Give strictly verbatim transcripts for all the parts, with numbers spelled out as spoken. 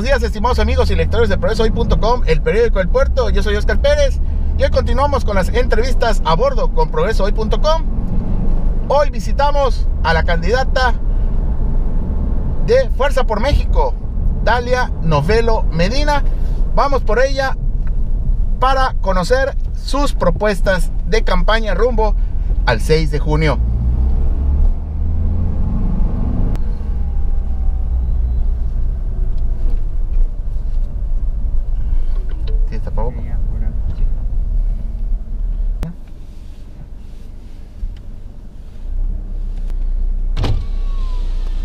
buenos días, estimados amigos y lectores de Progreso Hoy punto com, el periódico del puerto. Yo soy Oscar Pérez y hoy continuamos con las entrevistas a bordo con Progreso Hoy punto com. Hoy visitamos a la candidata de Fuerza por México, Dalia Novelo Medina. Vamos por ella para conocer sus propuestas de campaña rumbo al seis de junio.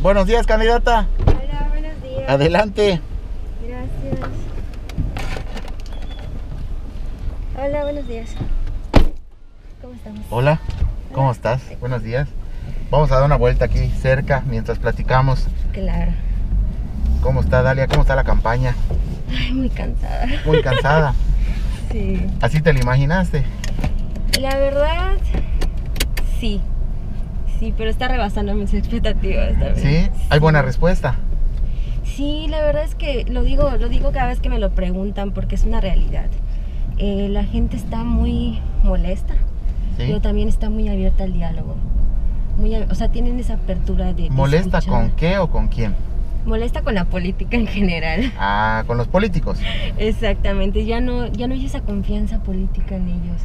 Buenos días, candidata. Hola, buenos días. Adelante. Gracias. Hola, buenos días. ¿Cómo estamos? Hola, ¿cómo Hola. estás? Sí. Buenos días. Vamos a dar una vuelta aquí cerca mientras platicamos. Claro. ¿Cómo está, Dalia? ¿Cómo está la campaña? Ay, muy cansada. Muy cansada. Sí. ¿Así te la imaginaste? La verdad, sí. Sí, pero está rebasando mis expectativas también. ¿Sí? ¿Hay buena respuesta? Sí, la verdad es que lo digo, lo digo cada vez que me lo preguntan porque es una realidad. Eh, la gente está muy molesta, ¿sí? Pero también está muy abierta al diálogo. Muy, o sea, tienen esa apertura de... de ¿Molesta escuchar. con qué o con quién? Molesta con la política en general. Ah, con los políticos. Exactamente, ya no, ya no hay esa confianza política en ellos.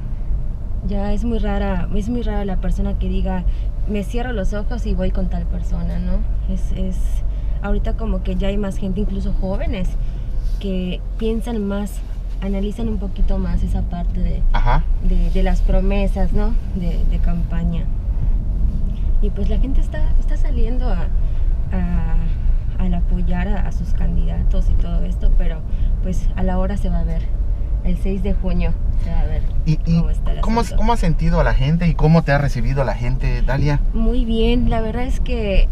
Ya es muy rara, es muy rara la persona que diga, me cierro los ojos y voy con tal persona, ¿no? Es, es, ahorita como que ya hay más gente, incluso jóvenes, que piensan más, analizan un poquito más esa parte de, Ajá. de, de las promesas, ¿no? De, de campaña. Y pues la gente está, está saliendo a, a al apoyar a, a sus candidatos y todo esto, pero pues a la hora se va a ver. El seis de junio se va a ver y, y cómo está el ¿cómo, ¿Cómo has sentido a la gente y cómo te ha recibido la gente, Dalia? Muy bien, la verdad es que...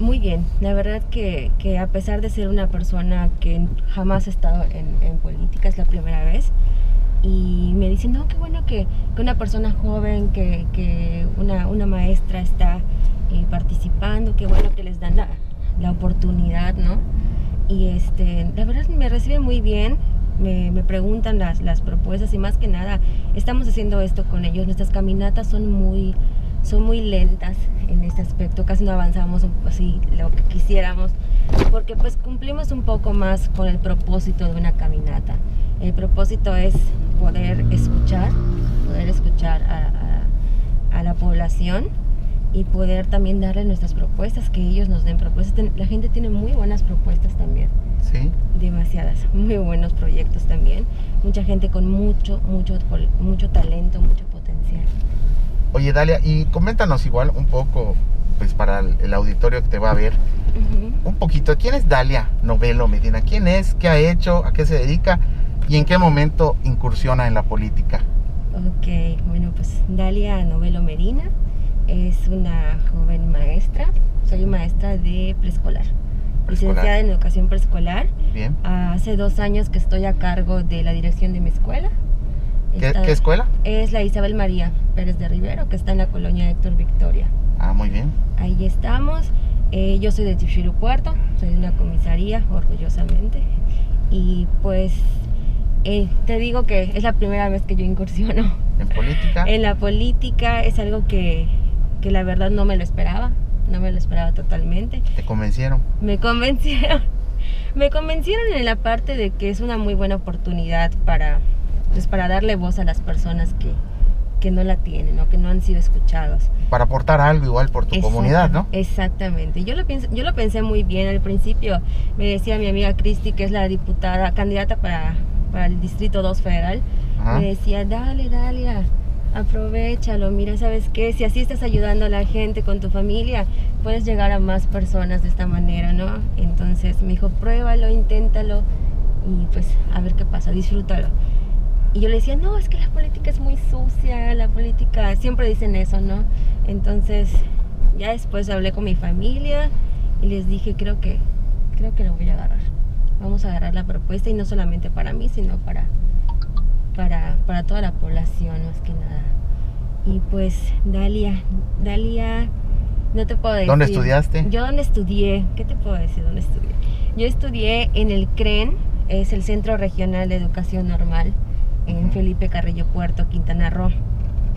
Muy bien, la verdad que, que a pesar de ser una persona que jamás ha estado en, en política, es la primera vez, y me dicen, no, qué bueno que, que una persona joven, que, que una, una maestra está eh, participando, qué bueno que les dan la... la oportunidad, ¿no? Y este, la verdad me recibe muy bien, me, me preguntan las, las propuestas y más que nada estamos haciendo esto con ellos. Nuestras caminatas son muy, son muy lentas en este aspecto, casi no avanzamos así lo que quisiéramos, porque pues cumplimos un poco más con el propósito de una caminata. El propósito es poder escuchar, poder escuchar a, a, a la población y poder también darle nuestras propuestas, que ellos nos den propuestas. La gente tiene muy buenas propuestas también. Sí. Demasiadas, muy buenos proyectos también. Mucha gente con mucho, mucho, mucho talento, mucho potencial. Oye, Dalia, y coméntanos igual un poco, pues para el, el auditorio que te va a ver, uh-huh. un poquito, ¿quién es Dalia Novelo Medina? ¿Quién es? ¿Qué ha hecho? ¿A qué se dedica? ¿Y en qué momento incursiona en la política? Ok, bueno, pues Dalia Novelo Medina es una joven maestra, soy maestra de preescolar, licenciada en educación preescolar. Bien. Hace dos años que estoy a cargo de la dirección de mi escuela. ¿Qué, ¿qué escuela? Es la Isabel María Pérez de Rivero, que está en la colonia Héctor Victoria. Ah, muy bien. Ahí estamos. Eh, yo soy de Chicxulub Puerto, soy de una comisaría, orgullosamente. Y pues eh, te digo que es la primera vez que yo incursiono en política. En la política es algo que que la verdad no me lo esperaba, no me lo esperaba totalmente. ¿Te convencieron? Me convencieron, me convencieron en la parte de que es una muy buena oportunidad para, pues, para darle voz a las personas que, que no la tienen o que no han sido escuchados. Para aportar algo igual por tu Exacto, comunidad, ¿no? Exactamente, yo lo, pienso, yo lo pensé muy bien al principio, me decía mi amiga Cristi, que es la diputada, candidata para, para el Distrito dos Federal, Ajá. me decía, dale, dale, a... aprovechalo, mira, ¿sabes qué? Si así estás ayudando a la gente con tu familia, puedes llegar a más personas de esta manera, ¿no? Entonces me dijo, pruébalo, inténtalo y pues a ver qué pasa, disfrútalo. Y yo le decía, no, es que la política es muy sucia, la política, siempre dicen eso, ¿no? Entonces ya después hablé con mi familia y les dije, creo que, creo que lo voy a agarrar. Vamos a agarrar la propuesta y no solamente para mí, sino para... Para, para toda la población, más que nada. Y pues, Dalia, Dalia, no te puedo decir. ¿Dónde estudiaste? Yo, ¿dónde estudié? ¿Qué te puedo decir? ¿Dónde estudié? Yo estudié en el C R E N, es el Centro Regional de Educación Normal, en Felipe Carrillo Puerto, Quintana Roo.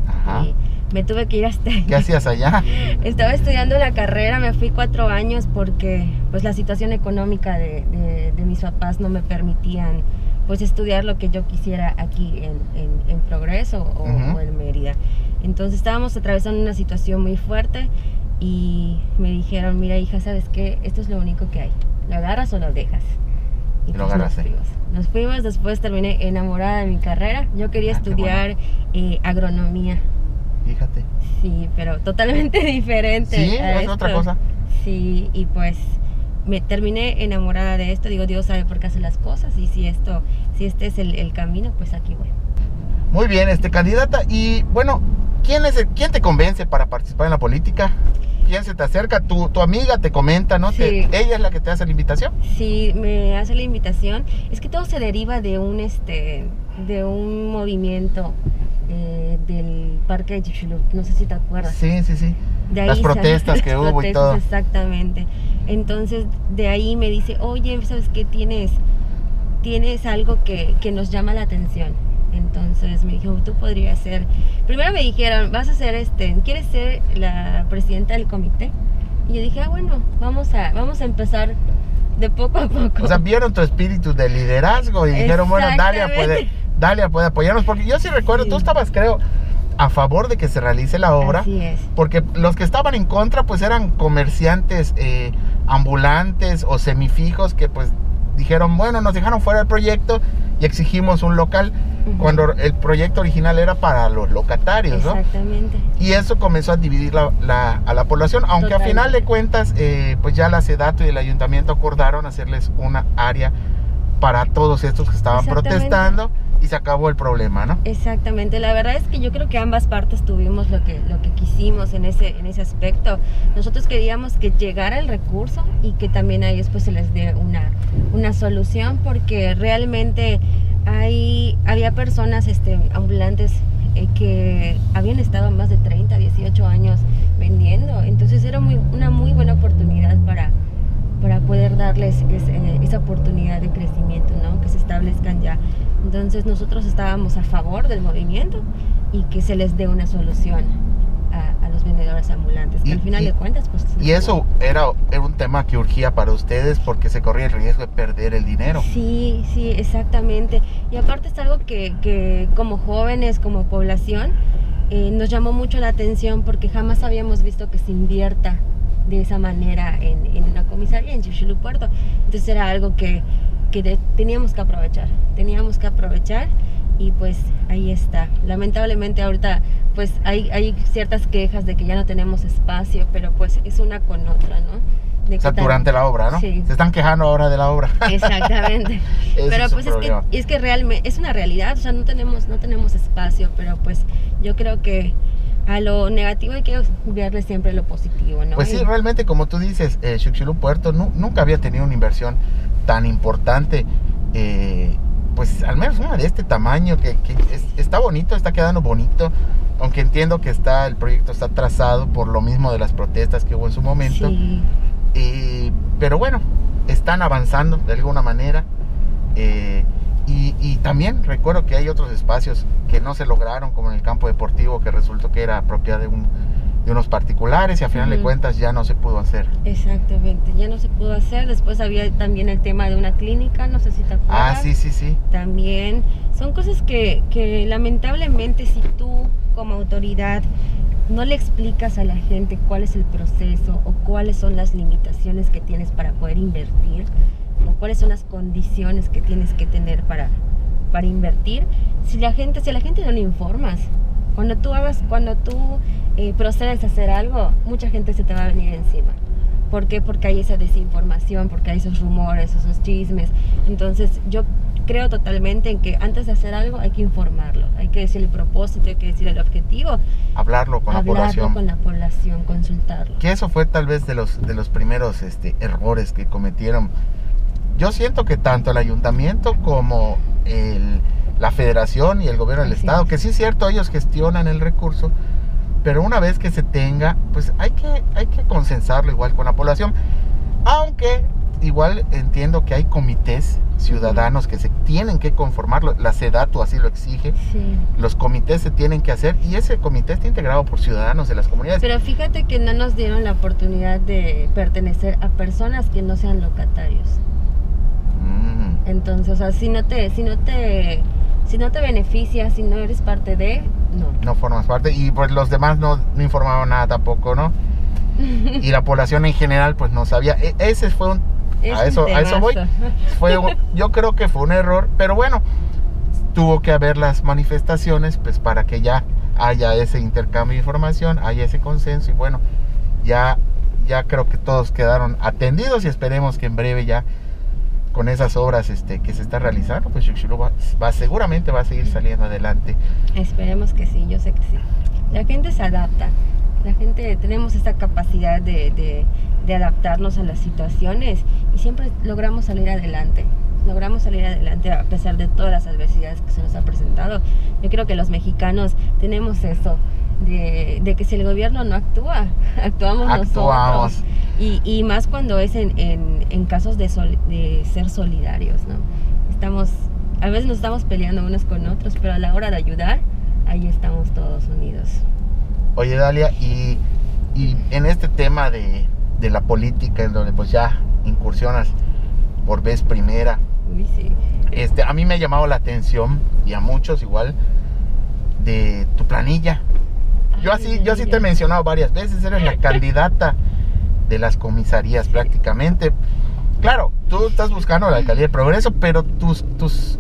Ajá. Y me tuve que ir hasta allá. ¿Qué hacías allá? Estaba estudiando la carrera, me fui cuatro años porque pues la situación económica de, de, de mis papás no me permitían pues estudiar lo que yo quisiera aquí en, en, en Progreso o, uh-huh. o en Mérida. Entonces estábamos atravesando una situación muy fuerte y me dijeron, mira hija, ¿sabes qué? Esto es lo único que hay, ¿lo agarras o lo dejas? Y lo agarraste. Nos fuimos. nos fuimos, después terminé enamorada de mi carrera. Yo quería ah, estudiar bueno. eh, agronomía. Fíjate. Sí, pero totalmente diferente. Sí, a es esto. otra cosa. Sí, y pues me terminé enamorada de esto. Digo, Dios sabe por qué hace las cosas y si esto, si este es el, el camino, pues aquí voy. Muy bien, este candidata. Y bueno, ¿quién es el, quién te convence para participar en la política? ¿Quién se te acerca? Tu, tu amiga te comenta, ¿no? Sí. Te, ¿Ella es la que te hace la invitación? Sí, me hace la invitación. Es que todo se deriva de un, este, de un movimiento eh, del parque de Yishlub. No sé si te acuerdas. Sí, sí, sí. De ahí las protestas las que hubo protestas, y todo. Exactamente. Entonces, de ahí me dice, oye, ¿sabes qué? Tienes, tienes algo que, que nos llama la atención. Entonces me dijo, tú podrías ser, primero me dijeron, vas a ser este, ¿quieres ser la presidenta del comité? Y yo dije, ah bueno, vamos a, vamos a empezar de poco a poco. O sea, vieron tu espíritu de liderazgo y dijeron, bueno, Dalia puede, Dalia puede apoyarnos, porque yo sí recuerdo, sí. tú estabas creo a favor de que se realice la obra. Así es. Porque los que estaban en contra pues eran comerciantes eh, ambulantes o semifijos que pues dijeron, bueno, nos dejaron fuera del proyecto y exigimos un local. Uh-huh. Cuando el proyecto original era para los locatarios. Exactamente. ¿No? Y eso comenzó a dividir la, la, a la población, aunque Totalmente. a final de cuentas, eh, pues ya la Sedatu y el ayuntamiento acordaron hacerles una área para todos estos que estaban protestando y se acabó el problema, ¿no? Exactamente. La verdad es que yo creo que ambas partes tuvimos lo que, lo que quisimos en ese, en ese aspecto. Nosotros queríamos que llegara el recurso y que también a ellos pues se les dé una, una solución, porque realmente hay, había personas este, ambulantes eh, que habían estado más de treinta, dieciocho años vendiendo, entonces era muy, una muy buena oportunidad para, para poder darles es, eh, esa oportunidad de crecimiento, ¿no? Que se establezcan ya. Entonces nosotros estábamos a favor del movimiento y que se les dé una solución a, a los vendedores ambulantes, que y, al final y, de cuentas pues... Y eso era, era un tema que urgía para ustedes porque se corría el riesgo de perder el dinero. Sí, sí, exactamente. Y aparte es algo que, que como jóvenes, como población, eh, nos llamó mucho la atención porque jamás habíamos visto que se invierta de esa manera en, en una comisaría, en Chicxulub Puerto. Entonces era algo que... que de, teníamos que aprovechar, teníamos que aprovechar y pues ahí está. Lamentablemente ahorita pues hay, hay ciertas quejas de que ya no tenemos espacio, pero pues es una con otra, ¿no? De o sea, durante la obra, ¿no? Sí. Se están quejando ahora de la obra. Exactamente. Pero es pues es que, es que realmente es una realidad, o sea, no tenemos, no tenemos espacio, pero pues yo creo que a lo negativo hay que verle siempre lo positivo, ¿no? Pues sí, realmente como tú dices, eh, Chicxulub Puerto nu nunca había tenido una inversión tan importante, eh, pues al menos una de este tamaño, que, que es, está bonito, está quedando bonito, aunque entiendo que está el proyecto está atrasado por lo mismo de las protestas que hubo en su momento, sí. eh, pero bueno, están avanzando de alguna manera, eh, y, y también recuerdo que hay otros espacios que no se lograron, como en el campo deportivo, que resultó que era propiedad de un... de unos particulares y a final uh-huh. de cuentas ya no se pudo hacer. Exactamente, ya no se pudo hacer. Después había también el tema de una clínica, no sé si te acuerdas. Ah, sí, sí, sí. También son cosas que, que lamentablemente si tú como autoridad no le explicas a la gente cuál es el proceso o cuáles son las limitaciones que tienes para poder invertir o cuáles son las condiciones que tienes que tener para, para invertir, si la gente, si a la gente no le informas, cuando tú hagas, cuando tú eh, procedes a hacer algo, mucha gente se te va a venir encima. ¿Por qué? Porque hay esa desinformación, porque hay esos rumores, esos chismes. Entonces yo creo totalmente en que antes de hacer algo hay que informarlo, hay que decir el propósito, hay que decir el objetivo, hablarlo con hablarlo la población, con la población, consultarlo. Que eso fue tal vez de los de los primeros este, errores que cometieron. Yo siento que tanto el ayuntamiento como el la federación y el gobierno del estado, que sí es cierto, ellos gestionan el recurso, pero una vez que se tenga, pues hay que, hay que consensarlo igual con la población, aunque igual entiendo que hay comités ciudadanos que se tienen que conformar, la Sedatu así lo exige, sí. Los comités se tienen que hacer y ese comité está integrado por ciudadanos de las comunidades. Pero fíjate que no nos dieron la oportunidad de pertenecer a personas que no sean locatarios. Mm. Entonces, o sea, si no te, si no te, si no te beneficias, si no eres parte de, no. No formas parte y pues los demás no, no informaban nada tampoco, ¿no? Y la población en general pues no sabía. E ese fue un... Es a eso, a eso voy. Fue un, yo creo que fue un error, pero bueno, tuvo que haber las manifestaciones pues para que ya haya ese intercambio de información, haya ese consenso y bueno, ya, ya creo que todos quedaron atendidos y esperemos que en breve ya con esas obras este, que se están realizando, pues Chicxulub va, va, seguramente va a seguir saliendo adelante. Esperemos que sí, yo sé que sí. La gente se adapta. La gente, tenemos esta capacidad de, de, de adaptarnos a las situaciones y siempre logramos salir adelante, logramos salir adelante a pesar de todas las adversidades que se nos ha presentado. Yo creo que los mexicanos tenemos eso, de, de que si el gobierno no actúa, actuamos, actuamos. nosotros. Y, y más cuando es en, en, en casos de, sol, de ser solidarios, ¿no? Estamos, a veces nos estamos peleando unos con otros, pero a la hora de ayudar, ahí estamos todos unidos. Oye, Dalia, y, y en este tema de, de la política, en donde pues ya incursionas por vez primera, Uy, sí. este, a mí me ha llamado la atención, y a muchos igual, de tu planilla. Ay, yo así, yo así te he mencionado varias veces, eres la candidata de las comisarías sí. prácticamente. Claro, tú estás buscando la alcaldía del Progreso, pero tus... tus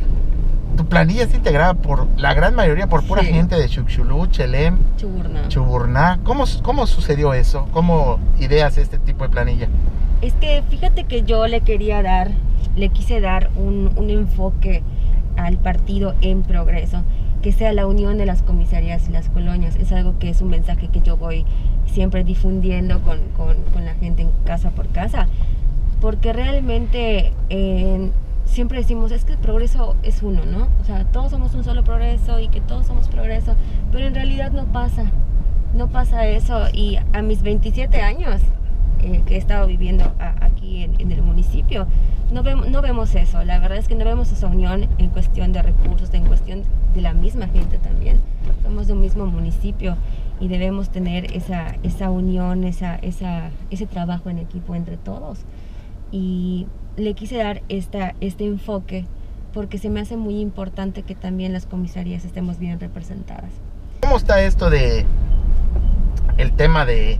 tu planilla está integrada por la gran mayoría por pura sí. gente de Chicxulub, Chelem, Chuburná. Chuburná. ¿Cómo, ¿Cómo sucedió eso? ¿Cómo ideas este tipo de planilla? Es que fíjate que yo le quería dar, le quise dar un, un enfoque al partido en progreso, que sea la unión de las comisarías y las colonias. Es algo que es un mensaje que yo voy siempre difundiendo con, con, con la gente en casa por casa, porque realmente... Eh, siempre decimos, es que el progreso es uno, ¿no? O sea, todos somos un solo progreso y que todos somos progreso, pero en realidad no pasa, no pasa eso. Y a mis veintisiete años eh, que he estado viviendo a, aquí en, en el municipio, no, ve, no vemos eso, la verdad es que no vemos esa unión en cuestión de recursos, en cuestión de la misma gente también. Somos de un mismo municipio y debemos tener esa, esa unión, esa, esa, ese trabajo en equipo entre todos. Y le quise dar esta, este enfoque porque se me hace muy importante que también las comisarías estemos bien representadas. ¿Cómo está esto de el tema de,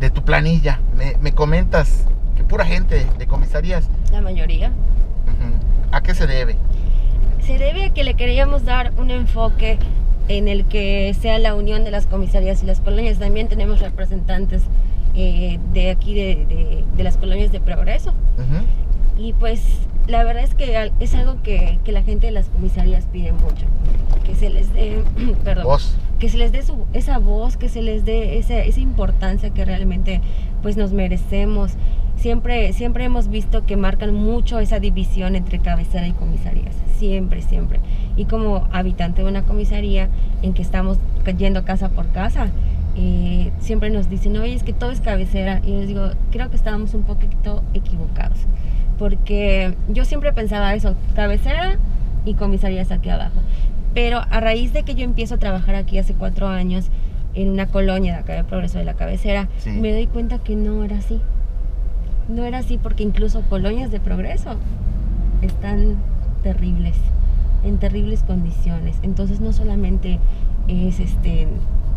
de tu planilla? Me, me comentas que pura gente de comisarías. La mayoría. Uh-huh. ¿A qué se debe? Se debe a que le queríamos dar un enfoque en el que sea la unión de las comisarías y las colonias. También tenemos representantes Eh, de aquí de, de, de las colonias de Progreso. Uh-huh. Y pues la verdad es que es algo que, que la gente de las comisarías pide mucho, que se les dé perdón, voz. que se les dé su, esa voz, que se les dé esa, esa importancia que realmente pues nos merecemos. Siempre, siempre hemos visto que marcan mucho esa división entre cabecera y comisarías, siempre, siempre. Y como habitante de una comisaría en que estamos yendo casa por casa, Eh, siempre nos dicen, oye, es que todo es cabecera. Y yo les digo, creo que estábamos un poquito equivocados, porque yo siempre pensaba eso, cabecera y comisarías aquí abajo. Pero a raíz de que yo empiezo a trabajar aquí hace cuatro años en una colonia de acá de Progreso, de la cabecera, sí. me doy cuenta que no era así. No era así, porque incluso colonias de Progreso están terribles, en terribles condiciones. Entonces no solamente es este...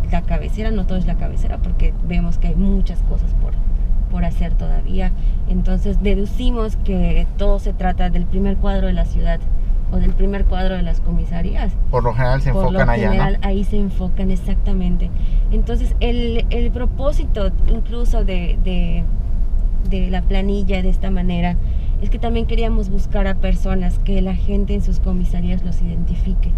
la cabecera, no todo es la cabecera, porque vemos que hay muchas cosas por, por hacer todavía. Entonces deducimos que todo se trata del primer cuadro de la ciudad o del primer cuadro de las comisarías. Por lo general se enfocan allá, Por lo general allá, ¿no? ahí se enfocan, exactamente. Entonces el, el propósito incluso de, de, de la planilla de esta manera es que también queríamos buscar a personas que la gente en sus comisarías los identifique.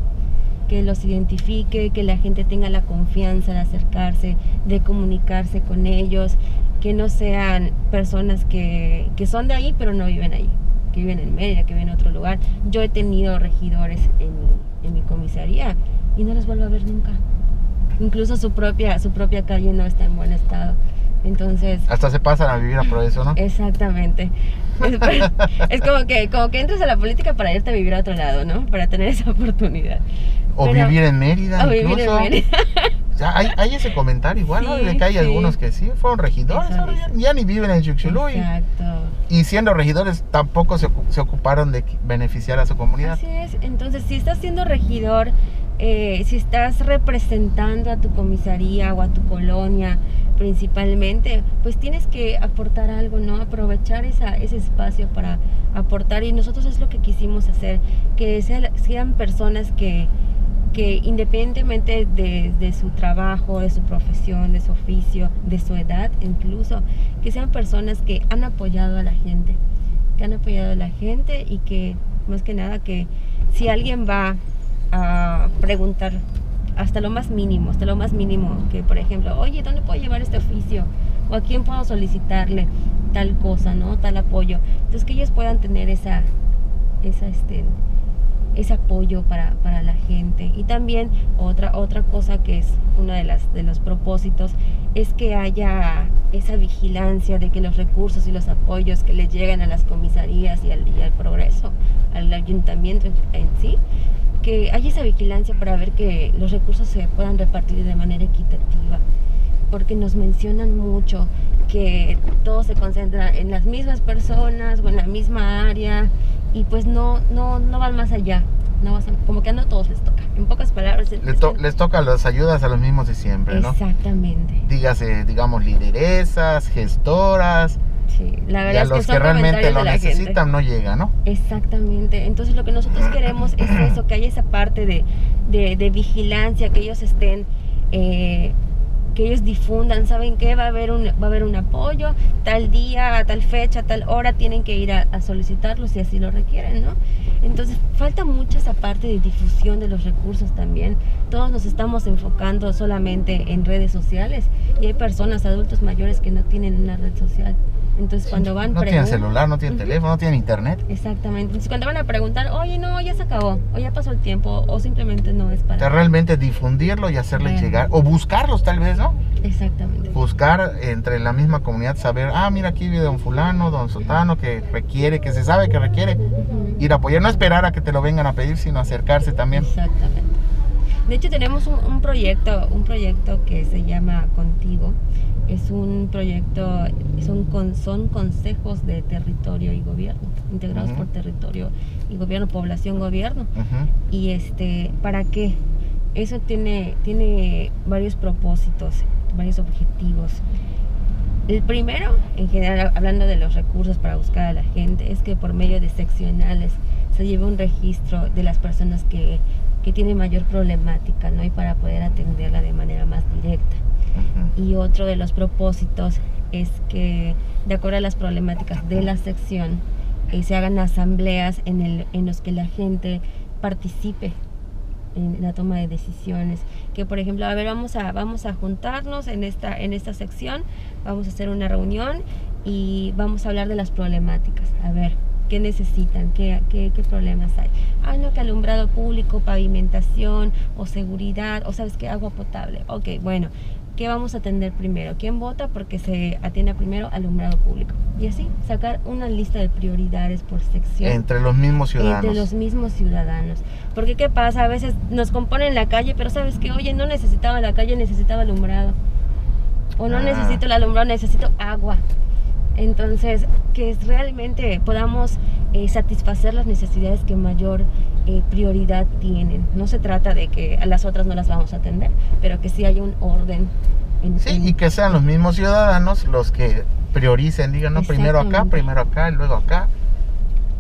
que los identifique, que la gente tenga la confianza de acercarse, de comunicarse con ellos, que no sean personas que, que son de ahí pero no viven ahí, que viven en Mérida, que viven en otro lugar. Yo he tenido regidores en mi, en mi comisaría y no los vuelvo a ver nunca. Incluso su propia, su propia calle no está en buen estado. Entonces... hasta se pasan a vivir a Progreso, ¿no? Exactamente. Es, es como que como que entras a la política para irte a vivir a otro lado, ¿no? Para tener esa oportunidad. O Pero, vivir en Mérida, o incluso. Vivir en Mérida. Hay, hay ese comentario igual, sí, ¿no? De que hay sí. algunos que sí fueron regidores, ahora ya, ya ni viven en Chicxulub. Exacto. Y, y siendo regidores tampoco se, se ocuparon de beneficiar a su comunidad. Así es. Entonces, si estás siendo regidor, eh, si estás representando a tu comisaría o a tu colonia principalmente, pues tienes que aportar algo, ¿no? Aprovechar esa, ese espacio para aportar. Y nosotros es lo que quisimos hacer, que sean, sean personas que... que independientemente de, de su trabajo, de su profesión, de su oficio, de su edad incluso, que sean personas que han apoyado a la gente, que han apoyado a la gente y que más que nada que si alguien va a preguntar hasta lo más mínimo, hasta lo más mínimo, que por ejemplo, oye, ¿dónde puedo llevar este oficio? ¿O a quién puedo solicitarle tal cosa, no? Tal apoyo. Entonces que ellos puedan tener esa, esa este... ese apoyo para, para la gente. Y también otra otra cosa que es uno de, las, de los propósitos es que haya esa vigilancia de que los recursos y los apoyos que le llegan a las comisarías y al, y al Progreso, al ayuntamiento en, en sí, que haya esa vigilancia para ver que los recursos se puedan repartir de manera equitativa, porque nos mencionan mucho que todo se concentra en las mismas personas o en la misma área y pues no no no van más allá, no vas a, como que a no todos les toca, en pocas palabras les, to, les toca las ayudas a los mismos de siempre, ¿no? Exactamente. Dígase, digamos, lideresas, gestoras. Sí, la verdad y a es que los son que realmente lo necesitan gente. No llega, ¿no? Exactamente. Entonces lo que nosotros queremos es eso, que haya esa parte de, de, de vigilancia, que ellos estén eh, que ellos difundan, ¿saben qué? Va a haber un, va a haber un apoyo, tal día, tal fecha, tal hora, tienen que ir a, a solicitarlo si así lo requieren, ¿no? Entonces, falta mucho esa parte de difusión de los recursos también. Todos nos estamos enfocando solamente en redes sociales y hay personas, adultos mayores, que no tienen una red social. Entonces, cuando van... no tienen celular, no tienen uh-huh. teléfono, no tienen internet. Exactamente. Entonces, cuando van a preguntar, oye, no, ya se acabó, o ya pasó el tiempo, o simplemente no es para... o sea, realmente difundirlo y hacerles bueno. llegar, o buscarlos tal vez, ¿no? Exactamente. Buscar entre la misma comunidad, saber, ah, mira, aquí vive don fulano, don sotano, que requiere, que se sabe que requiere. Uh-huh. Ir a apoyar, no esperar a que te lo vengan a pedir, sino acercarse también. Exactamente. De hecho, tenemos un, un proyecto, un proyecto que se llama Contigo. Es un proyecto, son, con, son consejos de territorio y gobierno, integrados uh-huh. por territorio y gobierno, población, gobierno. Uh-huh. Y este, ¿para qué? Eso tiene, tiene varios propósitos, varios objetivos. El primero, en general, hablando de los recursos para buscar a la gente, es que por medio de seccionales se lleve un registro de las personas que, que tienen mayor problemática, ¿no? Y para poder atenderla de manera más directa. Y otro de los propósitos es que, de acuerdo a las problemáticas de la sección, eh, se hagan asambleas en, el, en los que la gente participe en la toma de decisiones. Que, por ejemplo, a ver, vamos a, vamos a juntarnos en esta, en esta sección, vamos a hacer una reunión y vamos a hablar de las problemáticas. A ver, ¿qué necesitan? ¿Qué, qué, qué problemas hay? Ah, no, que alumbrado público, pavimentación o seguridad, o ¿sabes qué? Agua potable. Ok, bueno. ¿Qué vamos a atender primero? ¿Quién vota? Porque se atienda primero alumbrado público. Y así, sacar una lista de prioridades por sección. Entre los mismos ciudadanos. Entre los mismos ciudadanos. Porque ¿qué pasa? A veces nos componen la calle, pero ¿sabes qué? Oye, no necesitaba la calle, necesitaba alumbrado. O no ah. necesito el alumbrado, necesito agua. Entonces, que realmente podamos eh, satisfacer las necesidades que mayor eh, prioridad tienen. No se trata de que a las otras no las vamos a atender, pero que sí haya un orden. En, sí, en... y que sean los mismos ciudadanos los que prioricen, digan, no, primero acá, primero acá, luego acá.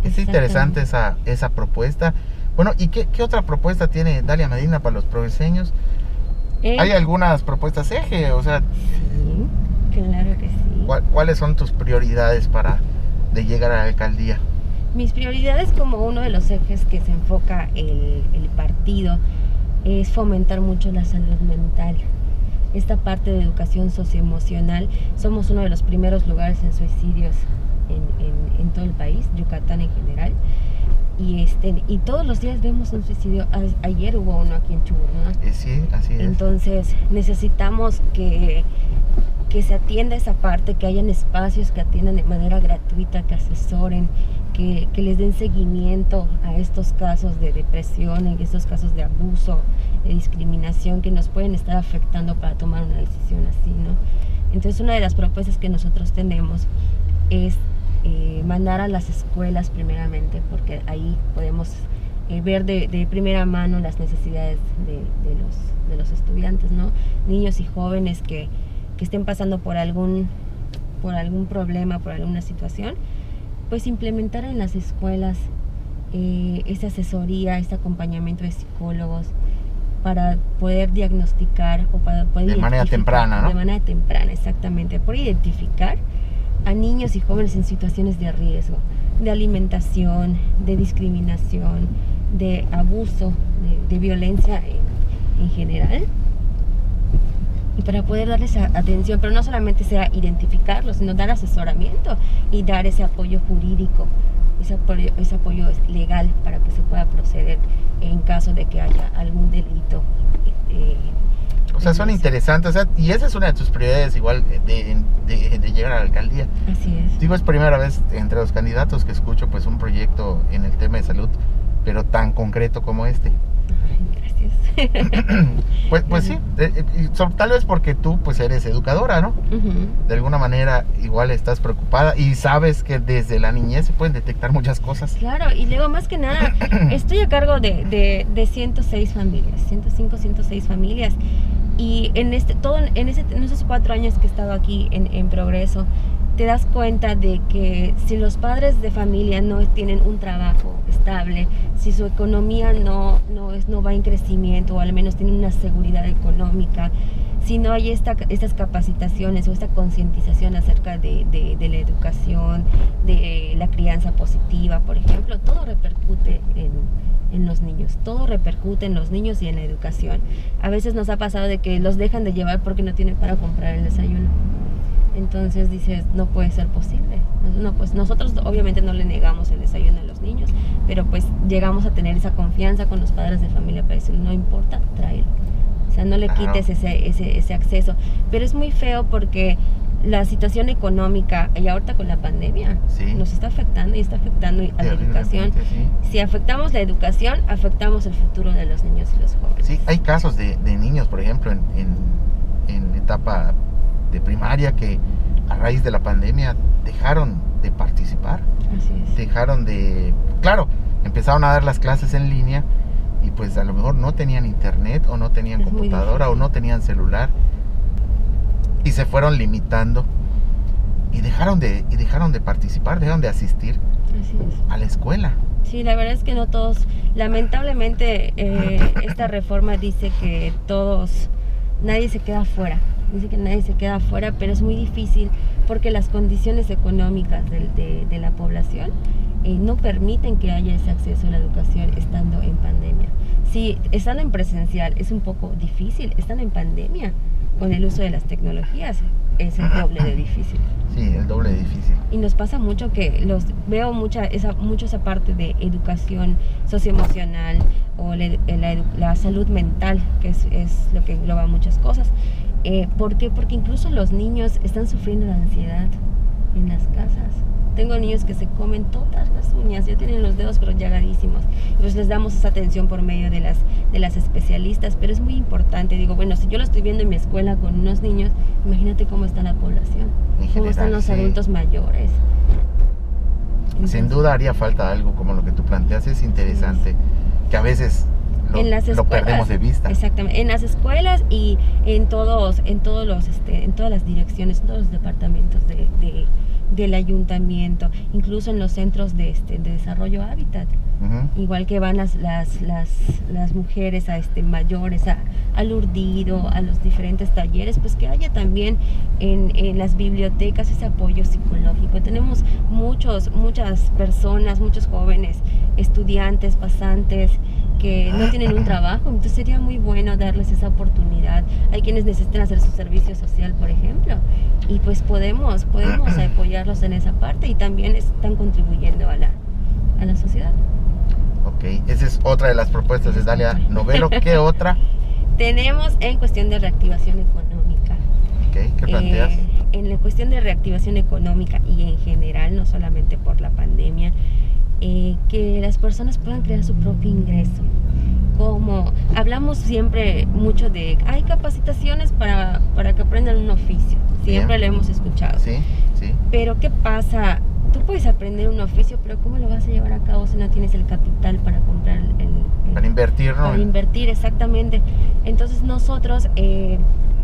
Es interesante esa, esa propuesta. Bueno, ¿y qué, qué otra propuesta tiene Dalia Medina para los progreseños? Eh, Hay algunas propuestas eje, o sea... Sí, claro que sí. ¿Cuáles son tus prioridades para de llegar a la alcaldía? Mis prioridades, como uno de los ejes que se enfoca el, el partido, es fomentar mucho la salud mental. Esta parte de educación socioemocional, somos uno de los primeros lugares en suicidios en, en, en todo el país, Yucatán en general. Y, este, y todos los días vemos un suicidio. A, ayer hubo uno aquí en Chuburná. Sí, así es. Entonces necesitamos que... que se atienda esa parte, que hayan espacios que atiendan de manera gratuita, que asesoren, que, que les den seguimiento a estos casos de depresión, a estos casos de abuso, de discriminación que nos pueden estar afectando para tomar una decisión así, ¿no? Entonces, una de las propuestas que nosotros tenemos es eh, mandar a las escuelas primeramente, porque ahí podemos eh, ver de, de primera mano las necesidades de, de, los, de los estudiantes, ¿no? Niños y jóvenes que, que estén pasando por algún, por algún problema, por alguna situación, pues implementar en las escuelas eh, esta asesoría, este acompañamiento de psicólogos, para poder diagnosticar o para poder de manera temprana, ¿no? De manera temprana, exactamente, por identificar a niños y jóvenes en situaciones de riesgo, de alimentación, de discriminación, de abuso, de, de violencia en, en general, y para poder darles atención, pero no solamente sea identificarlos, sino dar asesoramiento y dar ese apoyo jurídico, ese apoyo, ese apoyo legal para que se pueda proceder en caso de que haya algún delito. Eh, o sea, son interesantes, o sea, y esa es una de tus prioridades igual de, de, de llegar a la alcaldía. Así es. Digo, es primera vez entre los candidatos que escucho pues un proyecto en el tema de salud, pero tan concreto como este. Ay, gracias. Pues, pues sí, tal vez porque tú pues eres educadora, ¿no? Uh-huh. De alguna manera igual estás preocupada y sabes que desde la niñez se pueden detectar muchas cosas. Claro, y luego más que nada estoy a cargo de, de, de ciento seis familias, ciento cinco, ciento seis familias, y en este, todo, en, ese, en esos cuatro años que he estado aquí en, en Progreso, te das cuenta de que si los padres de familia no tienen un trabajo estable, si su economía no, no, es, no va en crecimiento, o al menos tienen una seguridad económica, si no hay esta, estas capacitaciones o esta concientización acerca de, de, de la educación, de la crianza positiva, por ejemplo, todo repercute en, en los niños, todo repercute en los niños y en la educación. A veces nos ha pasado de que los dejan de llevar porque no tienen para comprar el desayuno. Entonces dices, no puede ser posible. No, pues nosotros obviamente no le negamos el desayuno a los niños, pero pues llegamos a tener esa confianza con los padres de familia para decir, no importa, tráelo. O sea, no le quites ese, ese, ese acceso. Pero es muy feo porque la situación económica, y ahorita con la pandemia, sí, nos está afectando y está afectando a la educación. Sí. Si afectamos la educación, afectamos el futuro de los niños y los jóvenes. Sí, hay casos de, de niños, por ejemplo, en, en, en etapa de primaria que a raíz de la pandemia dejaron de participar. Así es. Dejaron de, claro, empezaron a dar las clases en línea y pues a lo mejor no tenían internet o no tenían es computadora o no tenían celular y se fueron limitando y dejaron de, y dejaron de participar, dejaron de asistir a la escuela. Sí, la verdad es que no todos, lamentablemente eh, esta reforma dice que todos, nadie se queda afuera. Dice que nadie se queda afuera, pero es muy difícil porque las condiciones económicas de, de, de la población eh, no permiten que haya ese acceso a la educación estando en pandemia. Si están en presencial es un poco difícil, están en pandemia con el uso de las tecnologías es el doble de difícil. Sí, el doble de difícil. Y nos pasa mucho que los veo mucha esa, mucho esa parte de educación socioemocional o la, la, la salud mental, que es, es lo que engloba muchas cosas. Eh, ¿Por qué? Porque incluso los niños están sufriendo de ansiedad en las casas. Tengo niños que se comen todas las uñas, ya tienen los dedos pero llagadísimos. Entonces les damos esa atención por medio de las, de las especialistas, pero es muy importante. Digo, bueno, si yo lo estoy viendo en mi escuela con unos niños, imagínate cómo está la población, general, cómo están los sí. adultos mayores. Entonces, sin duda haría falta algo como lo que tú planteas, es interesante, sí, sí. que a veces... Lo, en las escuelas, lo perdemos de vista. Exactamente, en las escuelas y en todos, en todos los, este, en todas las direcciones, en todos los departamentos de, de, del ayuntamiento, incluso en los centros de, este, de desarrollo hábitat. Uh-huh. Igual que van las, las, las, las mujeres a este mayores, a, al urdido, a los diferentes talleres, pues que haya también en, en las bibliotecas ese apoyo psicológico. Tenemos muchos, muchas personas, muchos jóvenes, estudiantes, pasantes, que no tienen un trabajo, entonces sería muy bueno darles esa oportunidad. Hay quienes necesitan hacer su servicio social, por ejemplo, y pues podemos, podemos apoyarlos en esa parte y también están contribuyendo a la, a la sociedad. Ok, esa es otra de las propuestas de Dalia Novelo. ¿Qué otra? Tenemos en cuestión de reactivación económica. Okay, ¿qué planteas? Eh, en la cuestión de reactivación económica y en general, no solamente por la pandemia, eh, que las personas puedan crear su propio ingreso. Como hablamos siempre mucho de, hay capacitaciones para, para que aprendan un oficio, siempre Bien. Lo hemos escuchado. Sí, sí. Pero ¿qué pasa? Tú puedes aprender un oficio, pero ¿cómo lo vas a llevar a cabo si no tienes el capital para comprar el... el para invertir, ¿no? Para invertir, exactamente. Entonces nosotros, eh,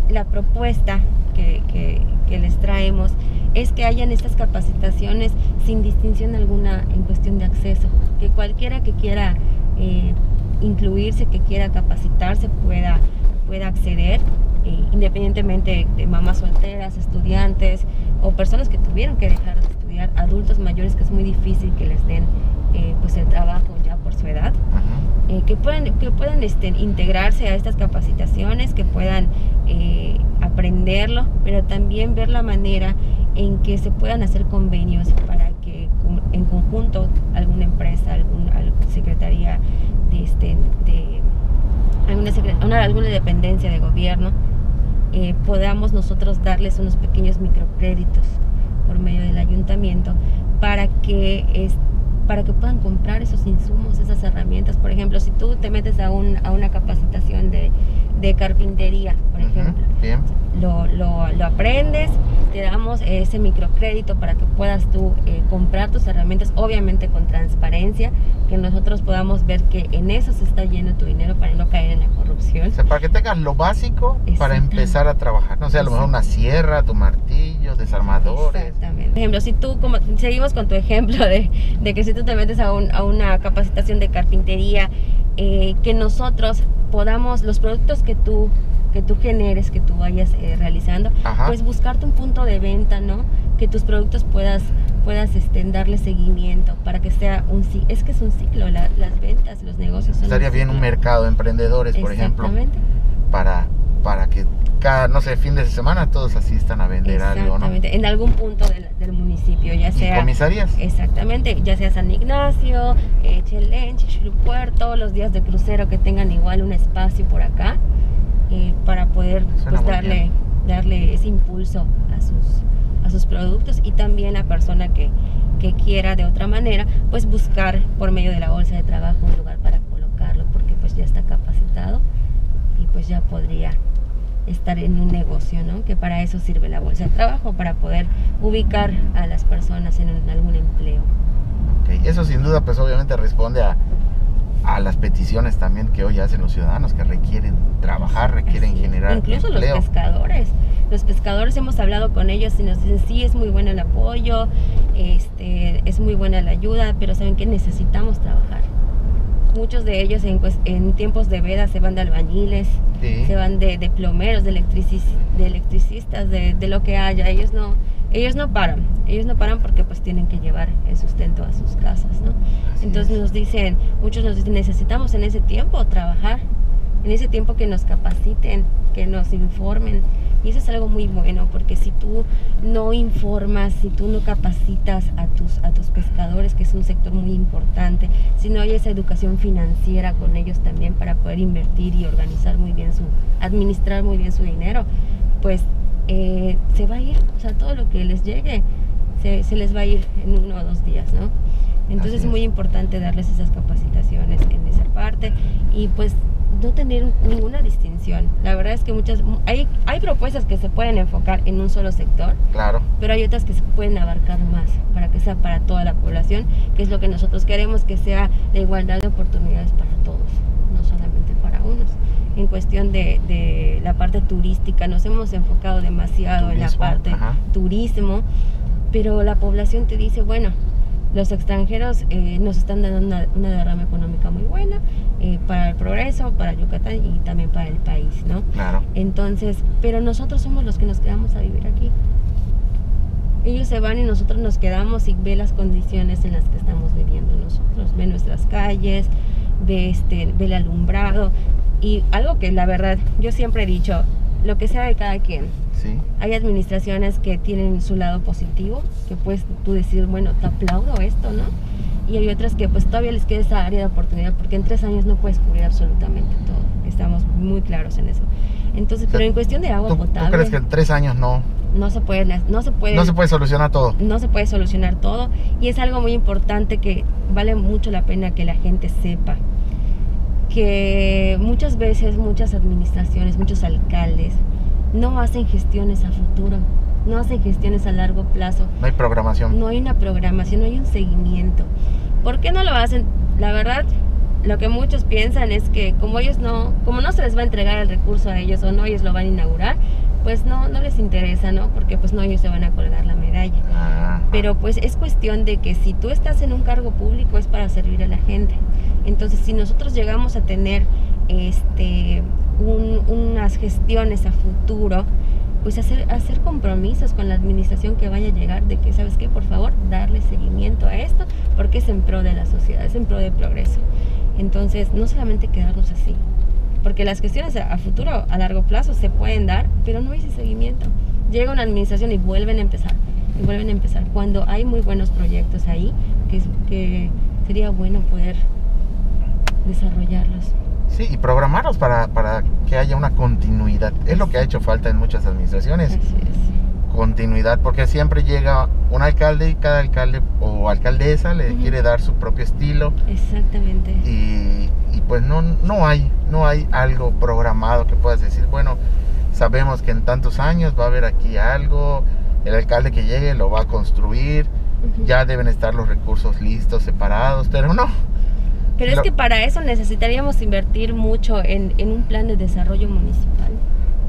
la propuesta que, que, que les traemos es que hayan estas capacitaciones sin distinción alguna en cuestión de acceso. Que cualquiera que quiera eh, incluirse, que quiera capacitarse, pueda, pueda acceder, eh, independientemente de mamás solteras, estudiantes o personas que tuvieron que dejar de estudiar, adultos mayores que es muy difícil que les den eh, pues el trabajo ya por su edad, eh, que puedan, que puedan este, integrarse a estas capacitaciones, que puedan eh, aprenderlo, pero también ver la manera en que se puedan hacer convenios para que en conjunto alguna empresa, alguna secretaría de, este, de alguna, secret una, alguna dependencia de gobierno, eh, podamos nosotros darles unos pequeños microcréditos por medio del ayuntamiento para que, es, para que puedan comprar esos insumos, esas herramientas. Por ejemplo, si tú te metes a, un, a una capacitación de, de carpintería, por uh-huh, ejemplo, bien. Lo, lo, lo aprendes, te damos ese microcrédito para que puedas tú eh, comprar tus herramientas, obviamente con transparencia, que nosotros podamos ver que en eso se está yendo tu dinero para no caer en la corrupción. O sea, para que tengas lo básico para empezar a trabajar, ¿no? O sea, a lo mejor una sierra, tu martillo, desarmadores. Exactamente. Por ejemplo, si tú, como seguimos con tu ejemplo de, de que si tú te metes a, un, a una capacitación de carpintería, eh, que nosotros podamos, los productos que tú... que tú generes, que tú vayas eh, realizando, Ajá. pues buscarte un punto de venta, ¿no? Que tus productos puedas, puedas este, darle seguimiento para que sea un ciclo. Es que es un ciclo, la, las ventas, los negocios son... Estaría bien un mercado de emprendedores, por ejemplo, para, para que cada, no sé, fin de semana todos asistan a vender algo, ¿no? Exactamente, en algún punto del, del municipio, ya sea... ¿Y comisarías? Exactamente, ya sea San Ignacio, eh, Chelem, Chicxulub Puerto, los días de crucero que tengan igual un espacio por acá. Eh, para poder pues, darle, darle ese impulso a sus, a sus productos, y también la persona que, que quiera de otra manera, pues buscar por medio de la bolsa de trabajo un lugar para colocarlo, porque pues ya está capacitado y pues ya podría estar en un negocio, ¿no? Que para eso sirve la bolsa de trabajo, para poder ubicar a las personas en, en algún empleo. Okay. Eso sin duda pues obviamente responde a a las peticiones también que hoy hacen los ciudadanos, que requieren trabajar, requieren Así. generar Incluso empleo. los pescadores, los pescadores hemos hablado con ellos y nos dicen, sí, es muy bueno el apoyo, este, es muy buena la ayuda, pero saben que necesitamos trabajar. Muchos de ellos en, pues, en tiempos de veda se van de albañiles, sí. se van de, de plomeros, de, electricis, de electricistas, de, de lo que haya. Ellos no... Ellos no paran, ellos no paran porque pues tienen que llevar el sustento a sus casas, ¿no? Así Entonces es. nos dicen, muchos nos dicen, necesitamos en ese tiempo trabajar, en ese tiempo que nos capaciten, que nos informen. Y eso es algo muy bueno, porque si tú no informas, si tú no capacitas a tus, a tus pescadores, que es un sector muy importante, si no hay esa educación financiera con ellos también para poder invertir y organizar muy bien su, administrar muy bien su dinero, pues... Eh, se va a ir, o sea, todo lo que les llegue se, se les va a ir en uno o dos días, ¿no? Entonces es muy importante darles esas capacitaciones en esa parte y pues no tener ninguna distinción. La verdad es que muchas, hay, hay propuestas que se pueden enfocar en un solo sector, claro, pero hay otras que se pueden abarcar más para que sea para toda la población, que es lo que nosotros queremos, que sea la igualdad de oportunidades para todos, no solamente para unos. En cuestión de, de la parte turística, nos hemos enfocado demasiado turismo, en la parte ajá. turismo, pero la población te dice, bueno, los extranjeros eh, nos están dando una, una derrama económica muy buena eh, para el Progreso, para Yucatán y también para el país, ¿no? Claro. Entonces, pero nosotros somos los que nos quedamos a vivir aquí. Ellos se van y nosotros nos quedamos, y ve las condiciones en las que estamos viviendo nosotros, ve nuestras calles, ve, este, ve el alumbrado. Y algo que la verdad yo siempre he dicho, lo que sea de cada quien, sí. hay administraciones que tienen su lado positivo, que puedes tú decir, bueno, te aplaudo esto, ¿no? Y hay otras que pues todavía les queda esa área de oportunidad, porque en tres años no puedes cubrir absolutamente todo, estamos muy claros en eso. Entonces, o sea, pero en cuestión de agua ¿tú, potable... ¿Tú crees que en tres años no...? No se puede, no se puede... No se puede solucionar todo. No se puede solucionar todo. Y es algo muy importante que vale mucho la pena que la gente sepa. Que muchas veces, muchas administraciones, muchos alcaldes no hacen gestiones a futuro. No hacen gestiones a largo plazo. No hay programación. No hay una programación, no hay un seguimiento. ¿Por qué no lo hacen? La verdad... Lo que muchos piensan es que como ellos no, como no se les va a entregar el recurso a ellos o no, ellos lo van a inaugurar, pues no, no les interesa, ¿no? Porque pues no, ellos se van a colgar la medalla. Ajá. Pero pues es cuestión de que si tú estás en un cargo público es para servir a la gente. Entonces, si nosotros llegamos a tener este, un, unas gestiones a futuro, pues hacer, hacer compromisos con la administración que vaya a llegar de que, ¿sabes qué? Por favor, darle seguimiento a esto, porque es en pro de la sociedad, es en pro del progreso. Entonces, no solamente quedarnos así, porque las cuestiones a futuro, a largo plazo, se pueden dar, pero no hay ese seguimiento. Llega una administración y vuelven a empezar, y vuelven a empezar. Cuando hay muy buenos proyectos ahí, que, que sería bueno poder desarrollarlos. Sí, y programarlos para, para que haya una continuidad. Es lo que ha hecho falta en muchas administraciones. Así es. Continuidad, porque siempre llega un alcalde y cada alcalde o alcaldesa le uh-huh. quiere dar su propio estilo. Exactamente. Y, y pues no, no, hay, no hay algo programado que puedas decir, bueno, sabemos que en tantos años va a haber aquí algo, el alcalde que llegue lo va a construir, uh-huh. ya deben estar los recursos listos, separados, pero no. Pero es que para eso necesitaríamos invertir mucho en, en un plan de desarrollo municipal.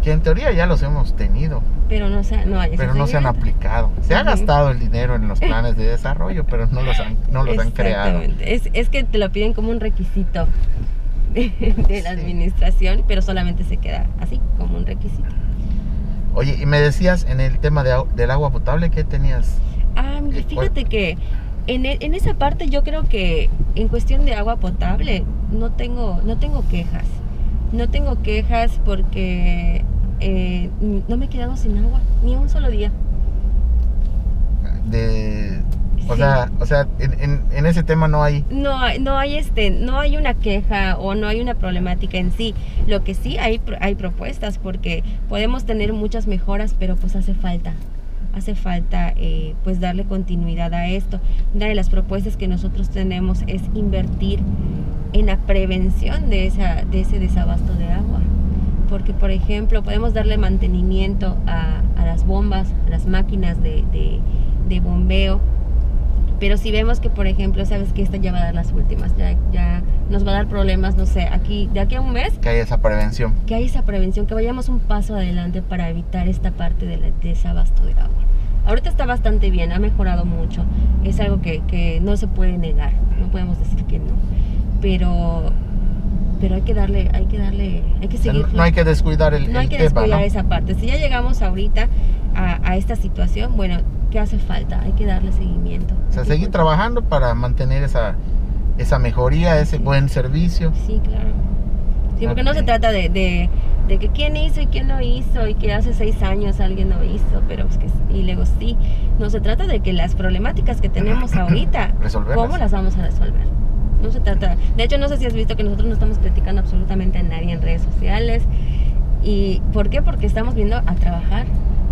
Que en teoría ya los hemos tenido. Pero no se, no, pero no se han aplicado. Se sí. ha gastado el dinero en los planes de desarrollo, pero no los han, no los han creado. Es, es que te lo piden como un requisito de, de la sí. administración, pero solamente se queda así, como un requisito. Oye, y me decías en el tema de, del agua potable, ¿qué tenías? Ah, fíjate que... En, en esa parte yo creo que en cuestión de agua potable no tengo, no tengo quejas. No tengo quejas porque eh, no me he quedado sin agua, ni un solo día. De, o, sí. sea, o sea, en, en, en ese tema no hay... No, no, hay este, no hay una queja o no hay una problemática en sí. Lo que sí hay, hay propuestas porque podemos tener muchas mejoras, pero pues hace falta. Hace falta eh, pues darle continuidad a esto. Una de las propuestas que nosotros tenemos es invertir en la prevención de, esa, de ese desabasto de agua. Porque, por ejemplo, podemos darle mantenimiento a, a las bombas, a las máquinas de, de, de bombeo. Pero si vemos que, por ejemplo, sabes que esta ya va a dar las últimas, ya, ya nos va a dar problemas, no sé, aquí de aquí a un mes. Que haya esa prevención. Que haya esa prevención, que vayamos un paso adelante para evitar esta parte del desabasto de agua. Ahorita está bastante bien, ha mejorado mucho. Es algo que, que no se puede negar, no podemos decir que no. Pero, pero hay que darle, hay que darle, hay que seguir. No hay que descuidar el tema, no hay que descuidar esa parte. Si ya llegamos ahorita a, a esta situación, bueno, ¿qué hace falta? Hay que darle seguimiento. O sea, seguir trabajando para mantener esa, esa mejoría, ese buen servicio. Sí, claro. Sí, porque no se trata de... de de que quién hizo y quién no hizo y que hace seis años alguien no hizo, pero pues que, y luego sí, no se trata de que las problemáticas que tenemos ahorita, ¿cómo las vamos a resolver? No se trata, de hecho no sé si has visto que nosotros no estamos criticando absolutamente a nadie en redes sociales, y ¿por qué? Porque estamos viendo a trabajar.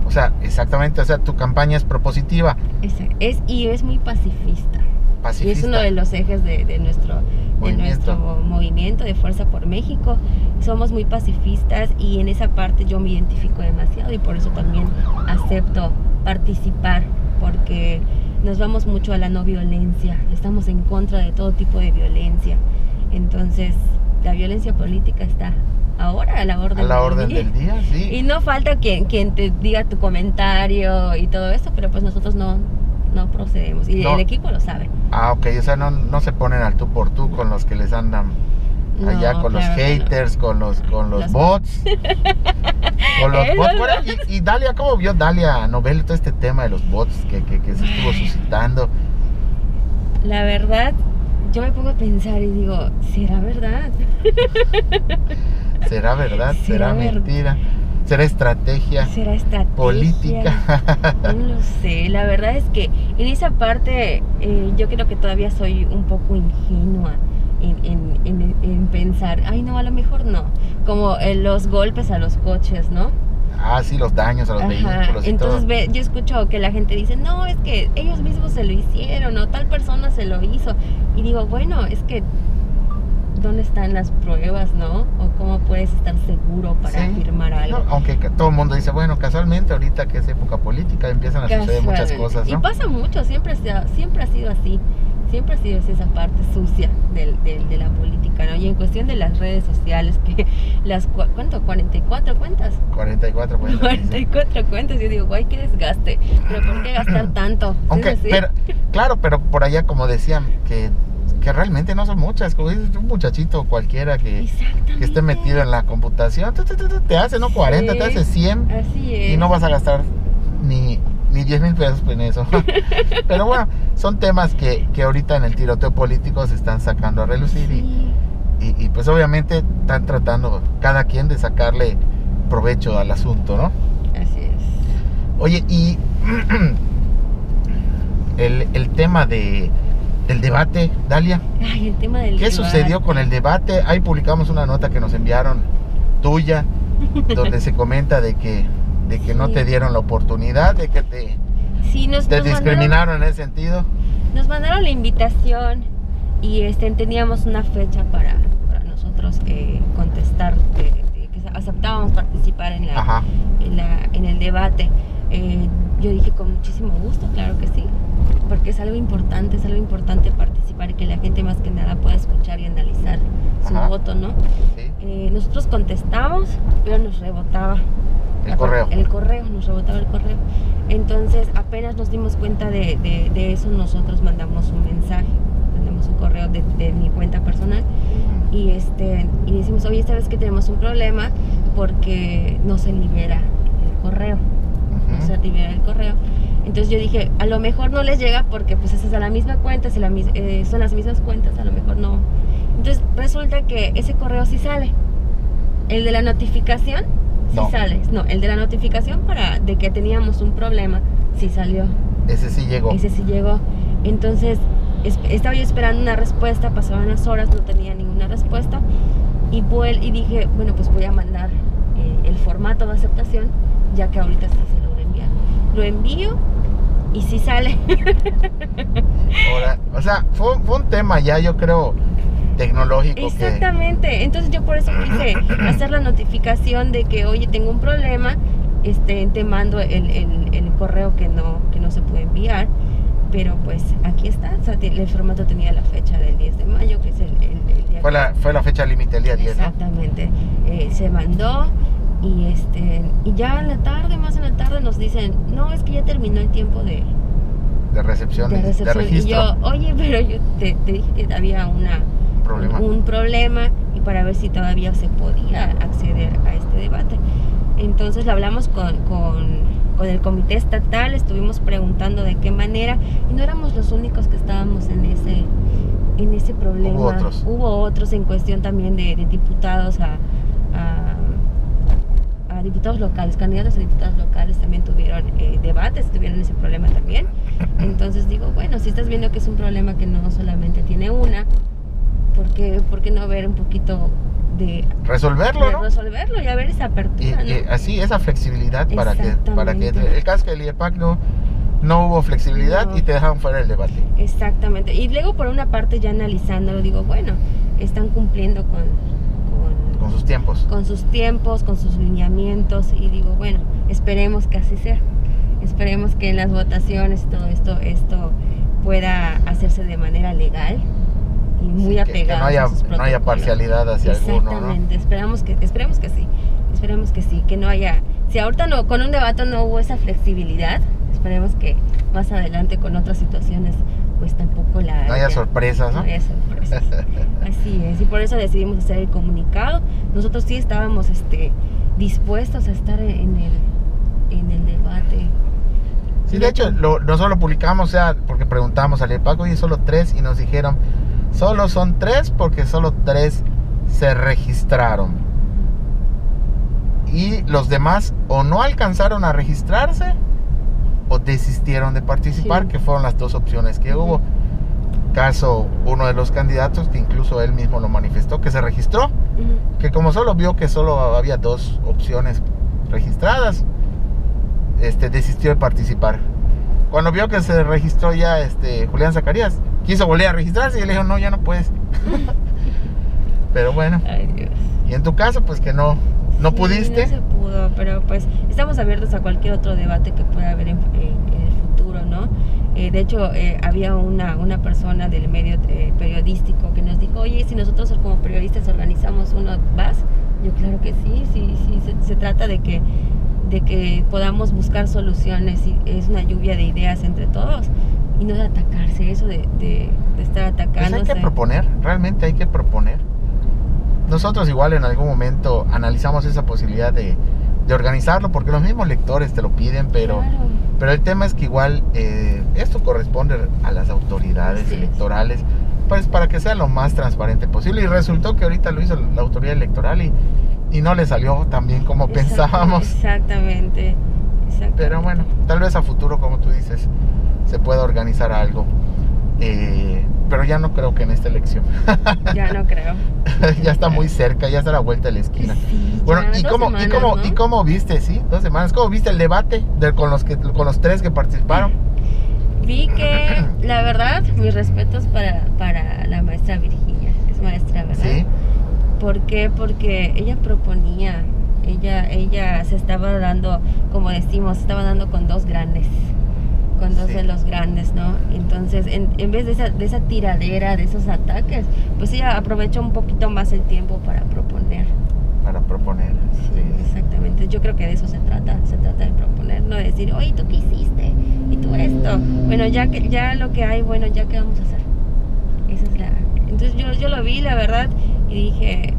O sea, exactamente, o sea, tu campaña es propositiva. Es, es, y es muy pacifista. Pacifista. Y es uno de los ejes de, de, nuestro, de nuestro movimiento de Fuerza por México. Somos muy pacifistas y en esa parte yo me identifico demasiado y por eso también acepto participar, porque nos vamos mucho a la no violencia, estamos en contra de todo tipo de violencia. Entonces, la violencia política está ahora a la orden, a la orden del día. Sí. Y no falta quien, quien te diga tu comentario y todo esto, pero pues nosotros no... no procedemos, y no. El equipo lo sabe. Ah, ok, o sea, no, no se ponen al tú por tú con los que les andan allá, no, con claro los haters, no. con los con los, los bots. Con los bots. Bueno, y, y Dalia, ¿cómo vio Dalia Novelo todo este tema de los bots que, que, que se estuvo suscitando? La verdad, yo me pongo a pensar y digo, ¿será verdad? ¿Será verdad? ¿Será, ¿Será mentira? Ver... ¿Será estrategia, ¿Será estrategia política? No lo sé, la verdad es que en esa parte eh, yo creo que todavía soy un poco ingenua en, en, en, en pensar, ay no, a lo mejor no, como eh, los golpes a los coches, ¿no? Ah, sí, los daños a los vehículos. Entonces ve, yo escucho que la gente dice, no, es que ellos mismos se lo hicieron o tal persona se lo hizo. Y digo, bueno, es que ¿dónde están las pruebas, no? O cómo puedes estar seguro para afirmar sí. algo. No, aunque todo el mundo dice, bueno, casualmente ahorita que es época política empiezan a suceder muchas cosas, ¿no? Y pasa mucho, siempre, siempre ha sido así. Siempre ha sido esa parte sucia de, de, de la política, ¿no? Y en cuestión de las redes sociales, que las, ¿cuánto? ¿cuarenta y cuatro cuentas? cuarenta y cuatro cuentas. cuarenta y cuatro cuentas, yo digo, guay, qué desgaste, pero ¿por qué gastar tanto? Aunque, pero, claro, pero por allá, como decían, que, que realmente no son muchas, como dices, un muchachito cualquiera que, que esté metido en la computación, te, te, te, te hace, no cuarenta, sí, te hace cien, así es. Y no vas a gastar ni... ni diez mil pesos en eso. Pero bueno, son temas que, que ahorita en el tiroteo político se están sacando a relucir, sí. y, y, y pues obviamente están tratando cada quien de sacarle provecho al asunto, ¿no? Así es. Oye, y el, el tema de, del debate, Dalia. Ay, el tema del ¿Qué debate. sucedió con el debate? Ahí publicamos una nota que nos enviaron tuya, donde se comenta de que de que sí. no te dieron la oportunidad, de que te, sí, nos, te nos discriminaron mandaron, en ese sentido. Nos mandaron la invitación y este, teníamos una fecha para, para nosotros eh, contestar, de, de, que aceptábamos participar en, la, en, la, en el debate. Eh, yo dije con muchísimo gusto, claro que sí, porque es algo importante, es algo importante participar y que la gente más que nada pueda escuchar y analizar su Ajá. voto, ¿no? Sí. Eh, nosotros contestamos, pero nos rebotaba. El correo. El correo, nos rebotaba el correo. Entonces, apenas nos dimos cuenta de, de, de eso, nosotros mandamos un mensaje, mandamos un correo de, de mi cuenta personal y, este, y decimos, oye, esta vez que tenemos un problema porque no se libera el correo, uh-huh. no se libera el correo. Entonces yo dije, a lo mejor no les llega porque pues es a la misma cuenta, si la, eh, son las mismas cuentas, a lo mejor no. Entonces resulta que ese correo sí sale, el de la notificación. Sí no. sales, no, el de la notificación para de que teníamos un problema, sí salió. Ese sí llegó. Ese sí llegó. Entonces, es, estaba yo esperando una respuesta, pasaban las horas, no tenía ninguna respuesta. Y, vuel, y dije, bueno, pues voy a mandar eh, el formato de aceptación, ya que ahorita sí se logra enviar. Lo envío y sí sale. Ahora, o sea, fue, fue un tema ya, yo creo... tecnológico. Exactamente, que... entonces yo por eso quise hacer la notificación de que, oye, tengo un problema, este, te mando el, el, el correo que no, que no se puede enviar, pero pues aquí está, o sea, el formato tenía la fecha del diez de mayo, que es el, el, el día... Fue la, que... fue la fecha límite, el día diez, ¿no? Exactamente, eh, se mandó y, este, y ya en la tarde, más en la tarde nos dicen, no, es que ya terminó el tiempo de... De recepción, de, recepción. de registro. Y yo, oye, pero yo te, te dije que había una... Problema. un problema y para ver si todavía se podía acceder a este debate. Entonces lo hablamos con, con, con el comité estatal, estuvimos preguntando de qué manera y no éramos los únicos que estábamos en ese, en ese problema. Hubo otros. Hubo otros en cuestión también de, de diputados a, a, a diputados locales, candidatos a diputados locales también tuvieron eh, debates, tuvieron ese problema también. Entonces digo, bueno, si estás viendo que es un problema que no solamente tiene una, ¿Por qué, ¿por qué no ver un poquito de... Resolverlo, de ¿no? Resolverlo y a ver esa apertura, y, ¿no? Y así, esa flexibilidad para que... para que el caso del I E P A C no, no hubo flexibilidad no. y te dejaron fuera del debate. Exactamente. Y luego, por una parte, ya analizándolo, digo, bueno, están cumpliendo con... Con, con sus tiempos. Con sus tiempos, con sus lineamientos. Y digo, bueno, esperemos que así sea. Esperemos que en las votaciones todo esto, esto pueda hacerse de manera legal. Y muy sí, apegados que, que no haya, a sus protocolos. No haya parcialidad hacia Exactamente, alguno, Exactamente, ¿no? esperamos que, esperemos que sí, esperemos que sí, que no haya... Si ahorita no, con un debate no hubo esa flexibilidad, esperemos que más adelante con otras situaciones pues tampoco la haya... No haya sorpresas, ¿no? No haya sorpresas, así es, y por eso decidimos hacer el comunicado. Nosotros sí estábamos este, dispuestos a estar en el, en el debate... Sí, de hecho, lo, nosotros lo publicamos, o sea, porque preguntamos al I E P A C, oye, solo tres, y nos dijeron... Solo son tres porque solo tres se registraron. Y los demás o no alcanzaron a registrarse o desistieron de participar, sí. que fueron las dos opciones que uh-huh. hubo. caso uno de los candidatos, que incluso él mismo lo manifestó, que se registró, uh-huh. que como solo vio que solo había dos opciones registradas, este, desistió de participar. Cuando vio que se registró ya este, Julián Zacarías, quiso volver a registrarse y le dijo, no, ya no puedes. Pero bueno. Ay, Dios. Y en tu caso, pues que no, no sí, pudiste. No se pudo, pero pues estamos abiertos a cualquier otro debate que pueda haber en, en, en el futuro, ¿no? Eh, de hecho, eh, había una, una persona del medio eh, periodístico que nos dijo, oye, si nosotros como periodistas organizamos uno, ¿vas? Yo claro que sí, sí, sí, se, se trata de que, de que podamos buscar soluciones, y es una lluvia de ideas entre todos, y no de atacarse, eso de, de, de estar atacando. Pues hay que proponer, realmente hay que proponer. Nosotros igual en algún momento analizamos esa posibilidad de, de organizarlo, porque los mismos lectores te lo piden, pero... Claro. Pero el tema es que igual eh, esto corresponde a las autoridades sí, electorales, sí. pues para que sea lo más transparente posible. Y resultó que ahorita lo hizo la autoridad electoral y, y no le salió tan bien como exactamente, pensábamos. Exactamente, exactamente. Pero bueno, tal vez a futuro, como tú dices, se pueda organizar algo. Eh, pero ya no creo que en esta elección. Ya no creo. Ya está muy cerca, ya está a la vuelta de la esquina. Sí, bueno, ya, ¿y, cómo, semanas, y, cómo, ¿no? ¿y cómo viste, sí? Dos semanas. ¿Cómo viste el debate de, con, los que, con los tres que participaron? Vi que, la verdad, mis respetos para, para la maestra Virginia. Es maestra, ¿verdad? Sí. ¿Por qué? Porque ella proponía, ella, ella se estaba dando, como decimos, se estaba dando con dos grandes. Con dos sí. de los grandes, ¿no? Entonces, en, en vez de esa, de esa tiradera, de esos ataques, pues ella aprovechó un poquito más el tiempo para proponer. Para proponer, sí. sí. Exactamente, yo creo que de eso se trata, se trata de proponer, no de decir, oye, ¿tú qué hiciste? ¿Y tú esto? Bueno, ya, que, ya lo que hay, bueno, ¿ya qué vamos a hacer? Esa es la... Entonces yo, yo lo vi, la verdad, y dije,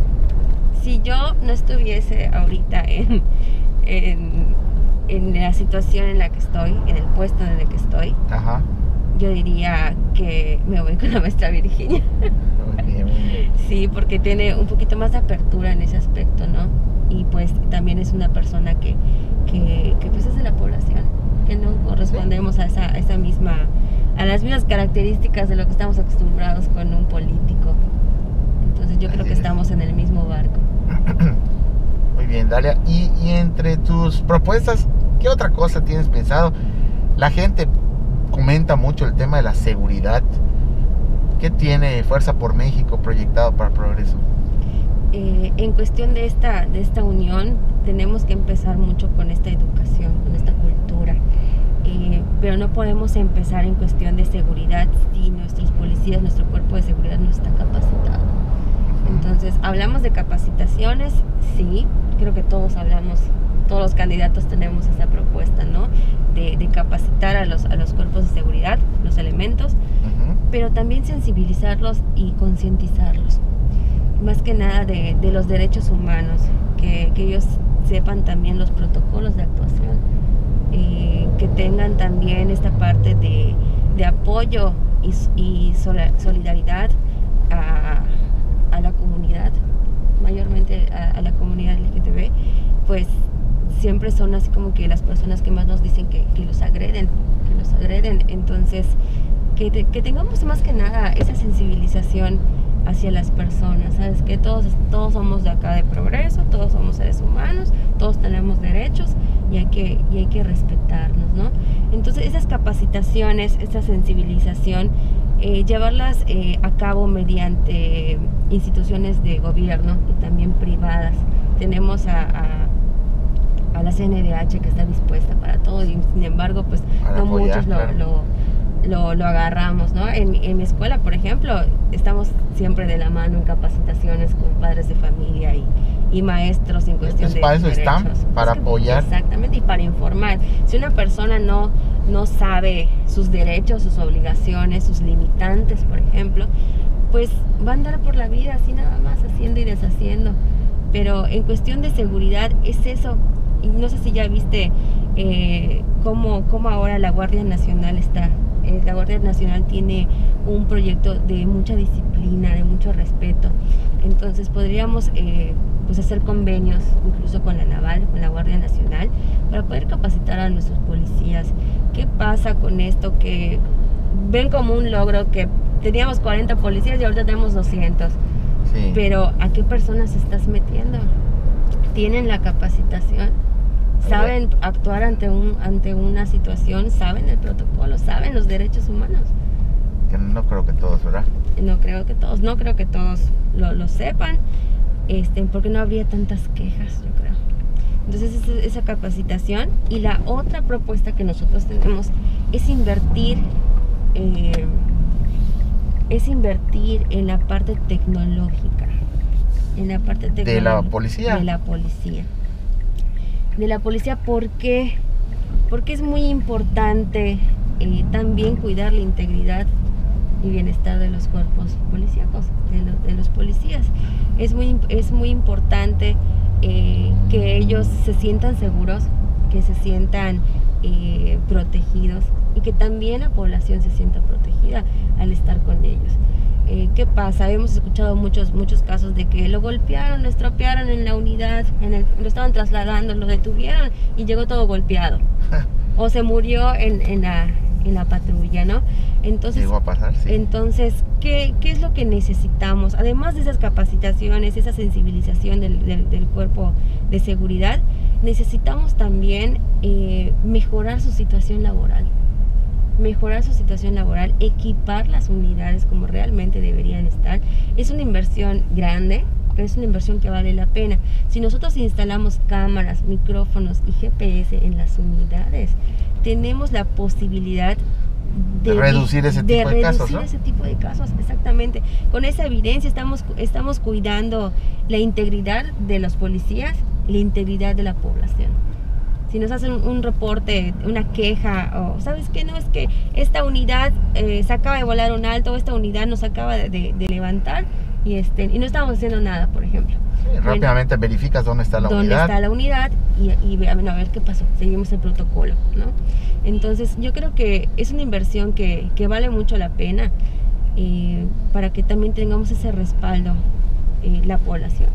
si yo no estuviese ahorita en... en en la situación en la que estoy, en el puesto en el que estoy, ajá. yo diría que me voy con la maestra Virginia. Sí, porque tiene un poquito más de apertura en ese aspecto, ¿no? Y pues también es una persona que, que, que pues es de la población, que no correspondemos sí. a, esa, a esa misma, a las mismas características de lo que estamos acostumbrados con un político. Entonces yo Así creo que es. estamos en el mismo barco. Muy bien, Dalia. Y, y entre tus propuestas, ¿qué otra cosa tienes pensado? La gente comenta mucho el tema de la seguridad. ¿Qué tiene Fuerza por México proyectado para Progreso? Eh, en cuestión de esta, de esta unión, tenemos que empezar mucho con esta educación, con esta cultura. Eh, pero no podemos empezar en cuestión de seguridad si nuestros policías, nuestro cuerpo de seguridad no está capacitado. Entonces, hablamos de capacitaciones, sí, creo que todos hablamos, todos los candidatos tenemos esa propuesta, ¿no? De, de capacitar a los, a los cuerpos de seguridad, los elementos, uh-huh. pero también sensibilizarlos y concientizarlos. Más que nada de, de los derechos humanos, que, que ellos sepan también los protocolos de actuación, eh, que tengan también esta parte de, de apoyo y, y solidaridad a... a la comunidad, mayormente a, a la comunidad L G B T, pues siempre son así como que las personas que más nos dicen que, que los agreden, que los agreden. Entonces, que, te, que tengamos más que nada esa sensibilización hacia las personas, ¿sabes? Que todos, todos somos de acá de Progreso, todos somos seres humanos, todos tenemos derechos y hay que, y hay que respetarnos, ¿no? Entonces, esas capacitaciones, esa sensibilización, Eh, llevarlas eh, a cabo mediante instituciones de gobierno y también privadas. Tenemos a, a, a la C N D H que está dispuesta para todo y sin embargo pues para no apoyar, muchos lo, claro. lo, lo, lo agarramos, ¿no? En, en mi escuela, por ejemplo, estamos siempre de la mano en capacitaciones con padres de familia y, y maestros en cuestión Entonces, de para eso derechos. Están, para es que, apoyar. Exactamente, y para informar. Si una persona no... no sabe sus derechos, sus obligaciones, sus limitantes, por ejemplo, pues va a andar por la vida así nada más, haciendo y deshaciendo. Pero en cuestión de seguridad es eso. Y no sé si ya viste eh, cómo, cómo ahora la Guardia Nacional está. Eh, la Guardia Nacional tiene un proyecto de mucha disciplina, de mucho respeto. Entonces podríamos eh, pues hacer convenios incluso con la Naval, con la Guardia Nacional, para poder capacitar a nuestros policías. ¿Qué pasa con esto? Que ven como un logro que teníamos cuarenta policías y ahorita tenemos doscientos. Sí. Pero ¿a qué personas estás metiendo? ¿Tienen la capacitación? ¿Saben actuar ante, un, ante una situación? ¿Saben el protocolo? ¿Saben los derechos humanos? Que no creo que todos, ¿verdad? No creo que todos, no creo que todos lo, lo sepan, este, porque no habría tantas quejas, yo creo. Entonces, esa, esa capacitación. Y la otra propuesta que nosotros tenemos es invertir, eh, es invertir en la parte tecnológica. En la parte tecnológica. ¿De la policía? De la policía. De la policía, ¿por qué? Porque es muy importante eh, también cuidar la integridad y bienestar de los cuerpos policíacos, de, lo, de los policías. Es muy, es muy importante eh, que ellos se sientan seguros, que se sientan eh, protegidos y que también la población se sienta protegida al estar con ellos. Eh, ¿Qué pasa? Hemos escuchado muchos muchos casos de que lo golpearon, lo estropearon en la unidad, en el, lo estaban trasladando, lo detuvieron y llegó todo golpeado. O se murió en, en, la, en la patrulla, ¿no? Entonces, llegó a pasar, sí. Entonces, ¿qué, ¿qué es lo que necesitamos? Además de esas capacitaciones, esa sensibilización del, del, del cuerpo de seguridad, necesitamos también eh, mejorar su situación laboral. mejorar su situación laboral, equipar las unidades como realmente deberían estar. Es una inversión grande, pero es una inversión que vale la pena. Si nosotros instalamos cámaras, micrófonos y G P S en las unidades, tenemos la posibilidad de, de reducir, ese, de tipo de reducir casos, ¿no? ese tipo de casos. Exactamente. Con esa evidencia estamos, estamos cuidando la integridad de los policías, la integridad de la población. Si nos hacen un reporte, una queja, o ¿sabes qué? No, es que esta unidad eh, se acaba de volar un alto, o esta unidad nos acaba de, de, de levantar y, este, y no estábamos haciendo nada, por ejemplo. Sí, bueno, rápidamente verificas dónde está la dónde unidad. Dónde está la unidad y, y bueno, a ver qué pasó, seguimos el protocolo, ¿no? Entonces, yo creo que es una inversión que, que vale mucho la pena eh, para que también tengamos ese respaldo eh, la población.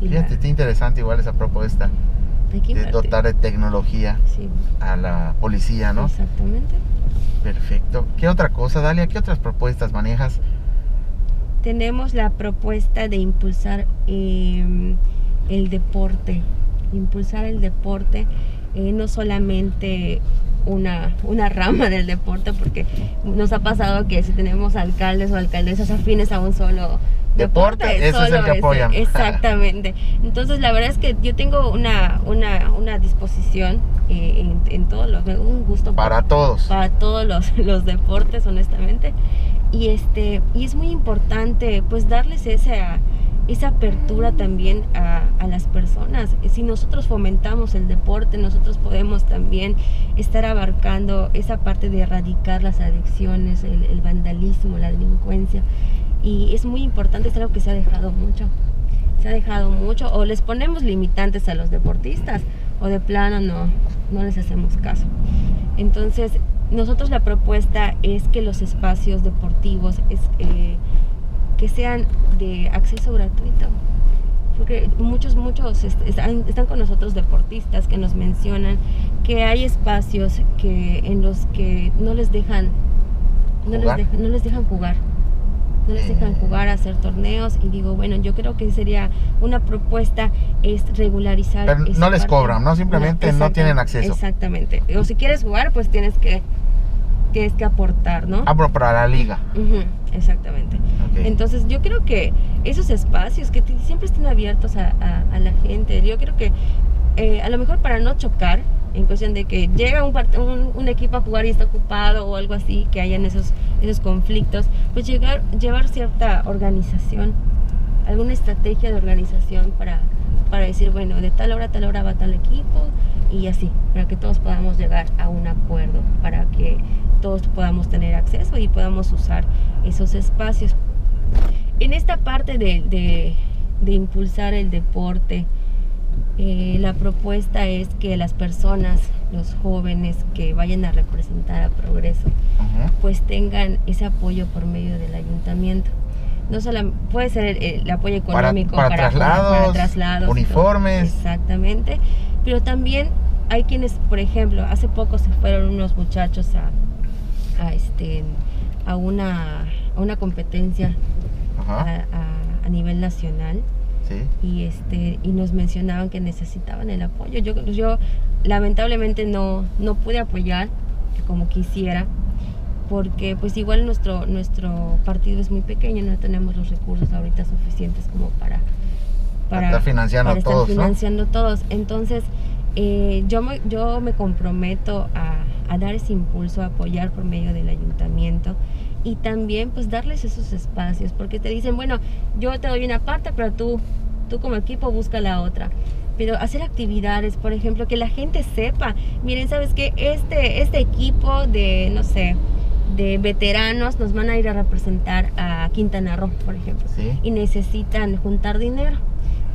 Fíjate, la... está interesante igual esa propuesta. De dotar de tecnología sí. a la policía, ¿no? Exactamente. Perfecto. ¿Qué otra cosa, Dalia? ¿Qué otras propuestas manejas? Tenemos la propuesta de impulsar eh, el deporte. Impulsar el deporte, eh, no solamente una, una rama del deporte, porque nos ha pasado que si tenemos alcaldes o alcaldesas afines a un solo... Deporte, deporte ese es el que apoyan. Exactamente. Entonces, la verdad es que yo tengo una, una, una disposición eh, en, en todos los, un gusto para por, todos, para todos los, los deportes, honestamente. Y este, y es muy importante, pues, darles esa, esa apertura también a, a las personas. Si nosotros fomentamos el deporte, nosotros podemos también estar abarcando esa parte de erradicar las adicciones, el, el vandalismo, la delincuencia. Y es muy importante, es algo que se ha dejado mucho, se ha dejado mucho, o les ponemos limitantes a los deportistas, o de plano no, no les hacemos caso. Entonces, nosotros la propuesta es que los espacios deportivos es, eh, que sean de acceso gratuito, porque muchos, muchos están, están con nosotros deportistas que nos mencionan que hay espacios que, en los que no les dejan, no les dejan, no les dejan jugar. No les dejan jugar, hacer torneos. Y digo, bueno, yo creo que sería una propuesta es regularizar. Pero no les parte. cobran, ¿no? Simplemente no, no tienen acceso. Exactamente. O si quieres jugar, pues tienes que tienes que aportar, ¿no? Ah, pero para la liga. Uh-huh. Exactamente. Okay. Entonces, yo creo que esos espacios que siempre están abiertos a, a, a la gente, yo creo que eh, a lo mejor para no chocar, en cuestión de que llega un, un, un equipo a jugar y está ocupado o algo así, que hayan esos, esos conflictos, pues llegar, llevar cierta organización, alguna estrategia de organización para, para decir, bueno, de tal hora a tal hora va tal equipo y así, para que todos podamos llegar a un acuerdo, para que todos podamos tener acceso y podamos usar esos espacios. En esta parte de, de, de impulsar el deporte, Eh, la propuesta es que las personas, los jóvenes que vayan a representar a Progreso, uh-huh. pues tengan ese apoyo por medio del ayuntamiento. No solo puede ser el, el apoyo económico para, para, para, traslados, para, para traslados, uniformes. Todo, exactamente. Pero también hay quienes, por ejemplo, hace poco se fueron unos muchachos a, a, este, a una a una competencia a, a, a nivel nacional. Sí. Y este y nos mencionaban que necesitaban el apoyo. Yo, yo lamentablemente no, no pude apoyar como quisiera, porque pues igual nuestro, nuestro partido es muy pequeño, no tenemos los recursos ahorita suficientes como para, para estar financiando, para estar todos, financiando ¿no? todos. Entonces eh, yo, me, yo me comprometo a, a dar ese impulso, a apoyar por medio del ayuntamiento. Y también pues darles esos espacios, porque te dicen, bueno, yo te doy una parte, pero tú, tú como equipo busca la otra. Pero hacer actividades, por ejemplo, que la gente sepa, miren, ¿sabes qué? Este, este equipo de, no sé, de veteranos nos van a ir a representar a Quintana Roo, por ejemplo. ¿Sí? Y necesitan juntar dinero.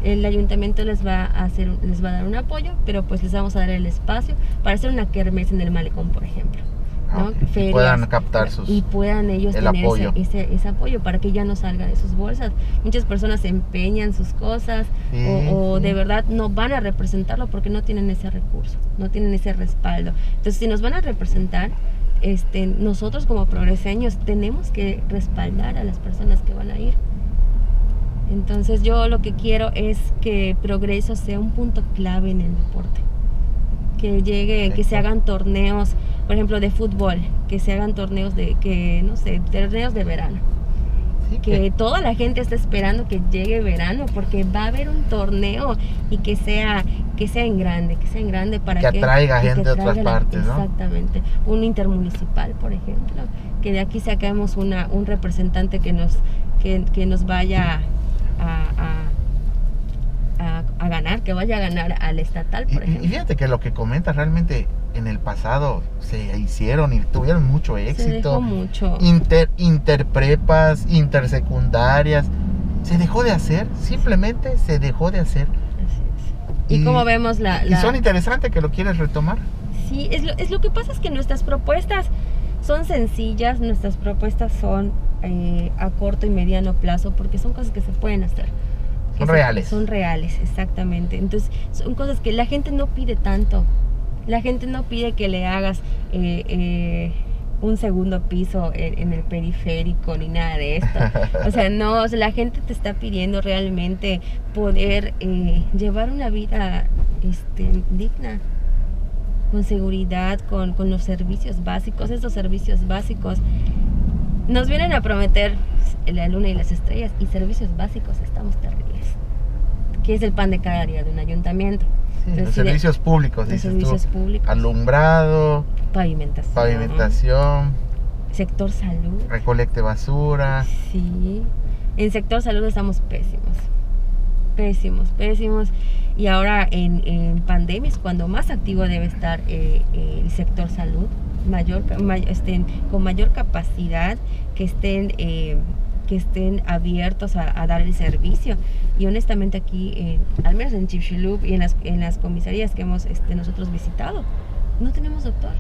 El ayuntamiento les va a hacer, les va a dar un apoyo, pero pues les vamos a dar el espacio para hacer una kermés en el malecón, por ejemplo. ¿No? Okay. Ferias, puedan captar sus, y puedan ellos el tener apoyo. Ese, ese, ese apoyo para que ya no salga de sus bolsas. Muchas personas empeñan sus cosas, sí, o, o sí. de verdad no van a representarlo porque no tienen ese recurso, no tienen ese respaldo. Entonces, si nos van a representar, este, nosotros como progreseños tenemos que respaldar a las personas que van a ir. Entonces, yo lo que quiero es que Progreso sea un punto clave en el deporte, que llegue, que se hagan torneos, por ejemplo, de fútbol, que se hagan torneos de, que no sé, torneos de verano. Sí, que, que toda la gente está esperando que llegue verano, porque va a haber un torneo y que sea, que sea en grande, que sea en grande para que, que atraiga gente de otras partes, ¿no? Exactamente. Un intermunicipal, por ejemplo, que de aquí saquemos una, un representante que nos, que, que nos vaya a, a A, a ganar, que vaya a ganar al estatal, por y, ejemplo. Y fíjate que lo que comentas realmente en el pasado se hicieron y tuvieron mucho éxito. Se dejó mucho. Inter, interprepas, intersecundarias. Se dejó de hacer, simplemente se dejó de hacer. Así es. Y, y como vemos la, la... Y son interesantes que lo quieres retomar. Sí, es lo, es lo que pasa es que nuestras propuestas son sencillas, nuestras propuestas son eh, a corto y mediano plazo, porque son cosas que se pueden hacer. Son reales. Son reales, exactamente. Entonces, son cosas que la gente no pide tanto. La gente no pide que le hagas eh, eh, un segundo piso en, en el periférico ni nada de esto. O sea, no, o sea, la gente te está pidiendo realmente poder eh, llevar una vida este, digna, con seguridad, con, con los servicios básicos, esos servicios básicos. Nos vienen a prometer la luna y las estrellas y servicios básicos, estamos terribles. Que es el pan de cada día de un ayuntamiento. Sí, Entonces, los si servicios de, públicos, los dices servicios tú, públicos. Alumbrado, pavimentación, pavimentación, sector salud, recolecte basura. Sí, en sector salud estamos pésimos, pésimos, pésimos. Y ahora en, en pandemia es cuando más activo debe estar eh, eh, el sector salud. Mayor, estén con mayor capacidad, que estén, eh, que estén abiertos a, a dar el servicio. Y honestamente aquí, eh, al menos en Chicxulub y en las, en las comisarías que hemos este, nosotros visitado, no tenemos doctor.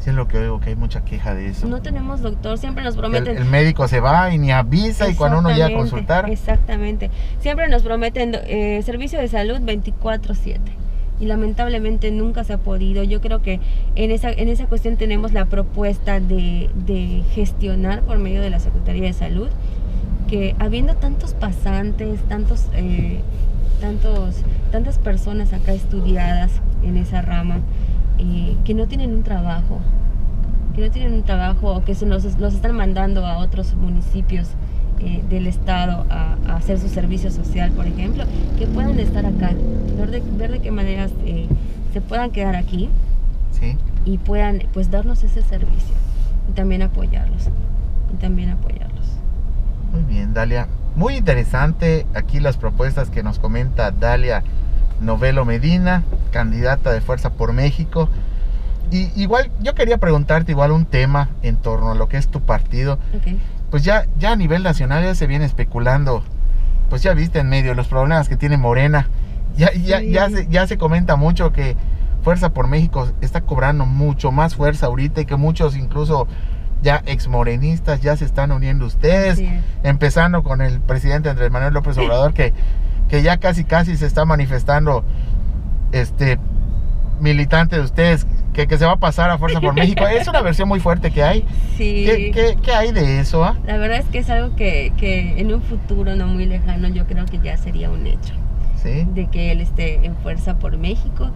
Sí, es lo que oigo, que hay mucha queja de eso. No tenemos doctor, siempre nos prometen... El, el médico se va y ni avisa, y cuando uno llega a consultar... Exactamente, siempre nos prometen eh, servicio de salud veinticuatro siete. Y lamentablemente nunca se ha podido. Yo creo que en esa, en esa cuestión tenemos la propuesta de, de gestionar por medio de la Secretaría de Salud, que habiendo tantos pasantes, tantos, eh, tantos, tantas personas acá estudiadas en esa rama, eh, que no tienen un trabajo, que no tienen un trabajo o que se los, los están mandando a otros municipios eh, del estado a, a hacer su servicio social, por ejemplo, que puedan estar acá. Ver de, ver de qué maneras eh, se puedan quedar aquí, sí, y puedan pues darnos ese servicio y también apoyarlos y también apoyarlos. Muy bien, Dalia, muy interesante aquí las propuestas que nos comenta Dalia Novelo Medina, candidata de Fuerza por México. Y igual yo quería preguntarte igual un tema en torno a lo que es tu partido. Okay. Pues ya, ya a nivel nacional ya se viene especulando, pues ya viste en medio de los problemas que tiene Morena. Ya, ya, sí. ya, se, ya se comenta mucho que Fuerza por México está cobrando mucho más fuerza ahorita, y que muchos incluso ya exmorenistas ya se están uniendo ustedes, sí. Empezando con el presidente Andrés Manuel López Obrador, que, que ya casi casi se está manifestando este militante de ustedes que, que se va a pasar a Fuerza por México. Es una versión muy fuerte que hay. Sí. ¿Qué, qué, qué hay de eso? ¿Ah? La verdad es que es algo que, que en un futuro no muy lejano yo creo que ya sería un hecho. ¿Sí? De que él esté en Fuerza por México.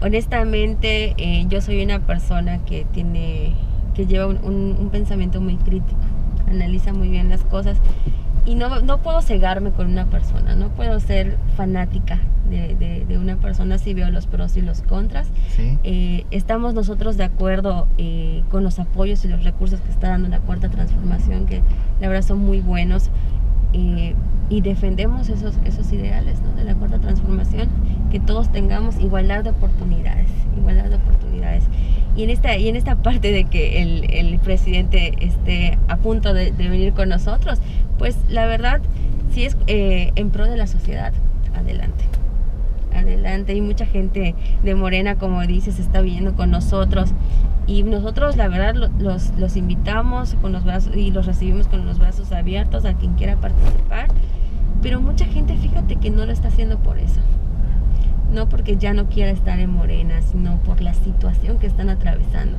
Honestamente, eh, yo soy una persona que tiene, que lleva un, un, un pensamiento muy crítico, analiza muy bien las cosas y no, no puedo cegarme con una persona, no puedo ser fanática de, de, de una persona si veo los pros y los contras. ¿Sí? Eh, estamos nosotros de acuerdo eh, con los apoyos y los recursos que está dando la Cuarta Transformación, que la verdad son muy buenos. Eh, y defendemos esos, esos ideales, ¿no?, de la Cuarta Transformación, que todos tengamos igualdad de oportunidades, igualdad de oportunidades. Y en esta, y en esta parte de que el, el presidente esté a punto de, de venir con nosotros, pues la verdad, si es eh, en pro de la sociedad, adelante. Adelante, y mucha gente de Morena, como dices, está viendo con nosotros. Y nosotros, la verdad, los, los invitamos con los brazos y los recibimos con los brazos abiertos a quien quiera participar. Pero mucha gente, fíjate que no lo está haciendo por eso. No porque ya no quiera estar en Morena, sino por la situación que están atravesando.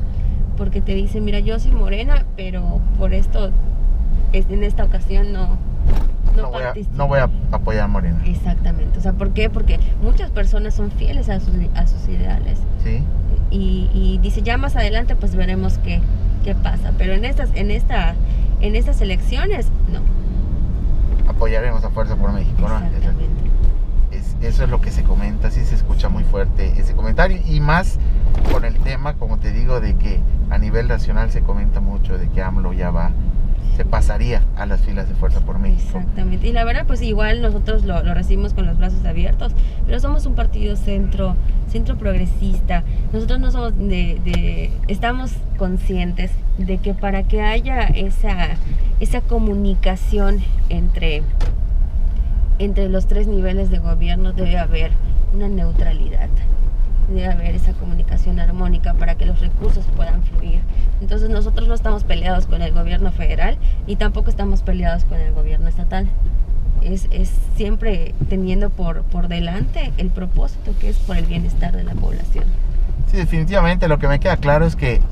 Porque te dicen, mira, yo soy Morena, pero por esto, en esta ocasión no, no, no, voy a, no voy a apoyar a Morena. Exactamente. O sea, ¿por qué? Porque muchas personas son fieles a sus, a sus ideales. Sí. Y, y dice, ya más adelante pues veremos qué, qué pasa, pero en estas, en esta, en estas elecciones no apoyaremos a Fuerza por México, ¿no? Exactamente. Es, eso es lo que se comenta, sí se escucha muy fuerte ese comentario, y más con el tema, como te digo, de que a nivel nacional se comenta mucho de que AMLO ya va, se pasaría a las filas de Fuerza por México. Exactamente, y la verdad pues igual nosotros lo, lo recibimos con los brazos abiertos, pero somos un partido centro, centro progresista. Nosotros no somos de, de estamos conscientes de que para que haya esa, esa comunicación entre, entre los tres niveles de gobierno debe haber una neutralidad, debe haber esa comunicación armónica para que los recursos puedan fluir. Entonces nosotros no estamos peleados con el gobierno federal y tampoco estamos peleados con el gobierno estatal. Es, es siempre teniendo por, por delante el propósito, que es por el bienestar de la población. Sí, definitivamente. Lo que me queda claro es que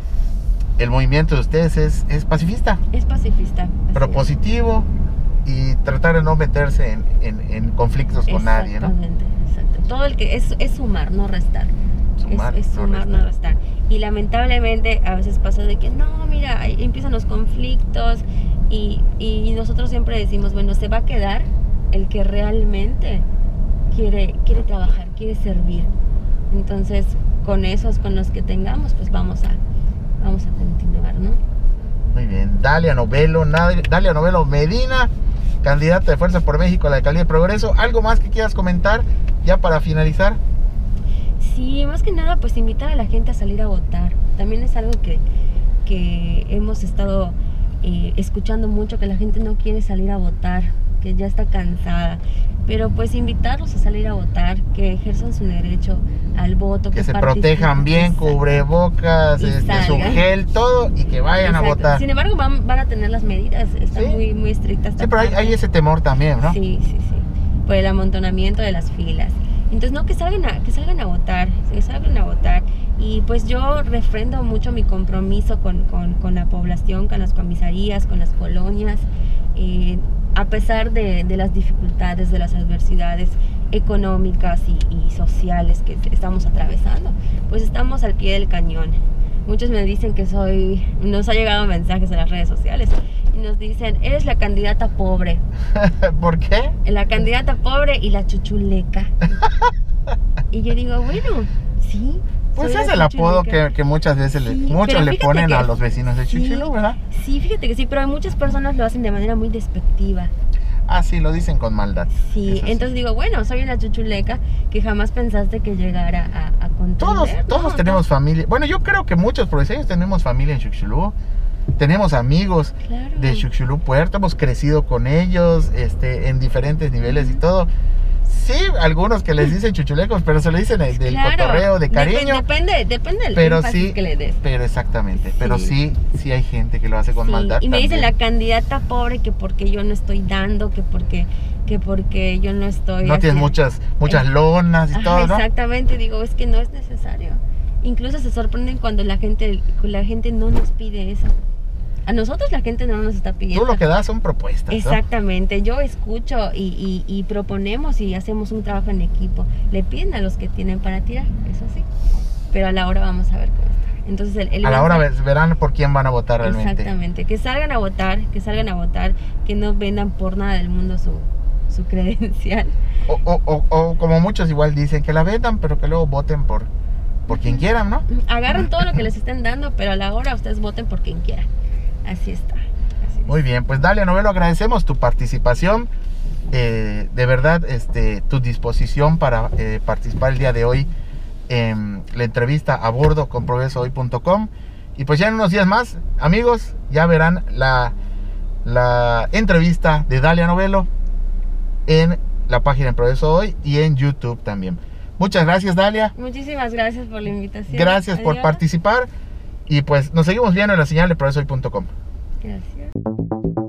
el movimiento de ustedes es, es pacifista. Es pacifista. Propositivo es. Y tratar de no meterse en, en, en conflictos con nadie, ¿no? Exactamente, exacto. Todo el que es, es sumar, no restar. Sumar, es, es sumar, no restar. Y lamentablemente a veces pasa de que no, mira, empiezan los conflictos y, y nosotros siempre decimos, bueno, se va a quedar el que realmente quiere, quiere trabajar, quiere servir. Entonces con esos, con los que tengamos, pues vamos a, vamos a continuar, ¿no? Muy bien. Dalia Novelo, Dalia Novelo Medina, candidata de Fuerza por México a la alcaldía de Progreso. ¿Algo más que quieras comentar ya para finalizar? Sí, más que nada pues invitar a la gente a salir a votar. También es algo que, que hemos estado eh, escuchando mucho, que la gente no quiere salir a votar, que ya está cansada. Pero pues invitarlos a salir a votar, que ejerzan su derecho al voto. Que, que se protejan bien, cubrebocas, este, su gel, todo, y que vayan, exacto, a votar. Sin embargo van, van a tener las medidas, están, ¿sí?, muy, muy estrictas. Sí, pero hay, hay ese temor también, ¿no? Sí, sí, sí, por el amontonamiento de las filas. Entonces, no, que salgan a, que salgan a votar, que salgan a votar. Y pues yo refrendo mucho mi compromiso con, con, con la población, con las comisarías, con las colonias. Eh, a pesar de, de las dificultades, de las adversidades económicas y, y sociales que estamos atravesando, pues estamos al pie del cañón. Muchos me dicen que soy, nos ha llegado mensajes en las redes sociales y nos dicen, eres la candidata pobre. ¿Por qué? La candidata pobre y la chuchuleca. Y yo digo, bueno, sí. Pues es el chuchuleca, apodo que, que muchas veces, sí, le, muchos le ponen que, a los vecinos de Chicxulub, sí, ¿verdad? Sí, fíjate que sí, pero muchas personas lo hacen de manera muy despectiva. Ah, sí, lo dicen con maldad. Sí, eso entonces sí. Digo, bueno, soy una chuchuleca que jamás pensaste que llegara a, a contender. Todos, ¿no? Todos tenemos familia. Bueno, yo creo que muchos progreseños tenemos familia en Chicxulub. Tenemos amigos, claro, de Chicxulub Puerto. Hemos crecido con ellos este, en diferentes niveles, uh-huh, y todo. Sí, algunos que les dicen chuchulecos, pero se lo dicen el, del, claro, cotorreo, de cariño. Depende, depende del énfasis, sí, que le des. Pero exactamente, sí, pero sí, sí hay gente que lo hace con, sí, maldad. Y me también dicen la candidata pobre, que porque yo no estoy dando, que porque, que porque yo no estoy... No haciendo... tienes muchas, muchas lonas y, ajá, todo, ¿no? Exactamente, digo, es que no es necesario. Incluso se sorprenden cuando la gente, la gente no nos pide eso. A nosotros la gente no nos está pidiendo. Tú lo que das son propuestas. Exactamente, ¿no? Yo escucho y, y, y proponemos y hacemos un trabajo en equipo. Le piden a los que tienen para tirar, eso sí. Pero a la hora vamos a ver cómo está. Entonces, el, el a la hora a... verán por quién van a votar realmente. Exactamente, que salgan a votar, que salgan a votar, que no vendan por nada del mundo su, su credencial. O, o, o, o como muchos igual dicen, que la vendan, pero que luego voten por, por quien quieran, ¿no? Agarren todo lo que les estén dando, pero a la hora ustedes voten por quien quieran. Así está, así está. Muy bien, pues Dalia Novelo, agradecemos tu participación, eh, de verdad, este, tu disposición para eh, participar el día de hoy en la entrevista a bordo con Progreso Hoy punto com. Y pues ya en unos días más, amigos, ya verán la, la entrevista de Dalia Novelo en la página de Progreso Hoy y en YouTube también. Muchas gracias, Dalia. Muchísimas gracias por la invitación. Gracias. Adiós. Por participar. Y pues nos seguimos viendo en la señal de Progreso Hoy punto com. Gracias.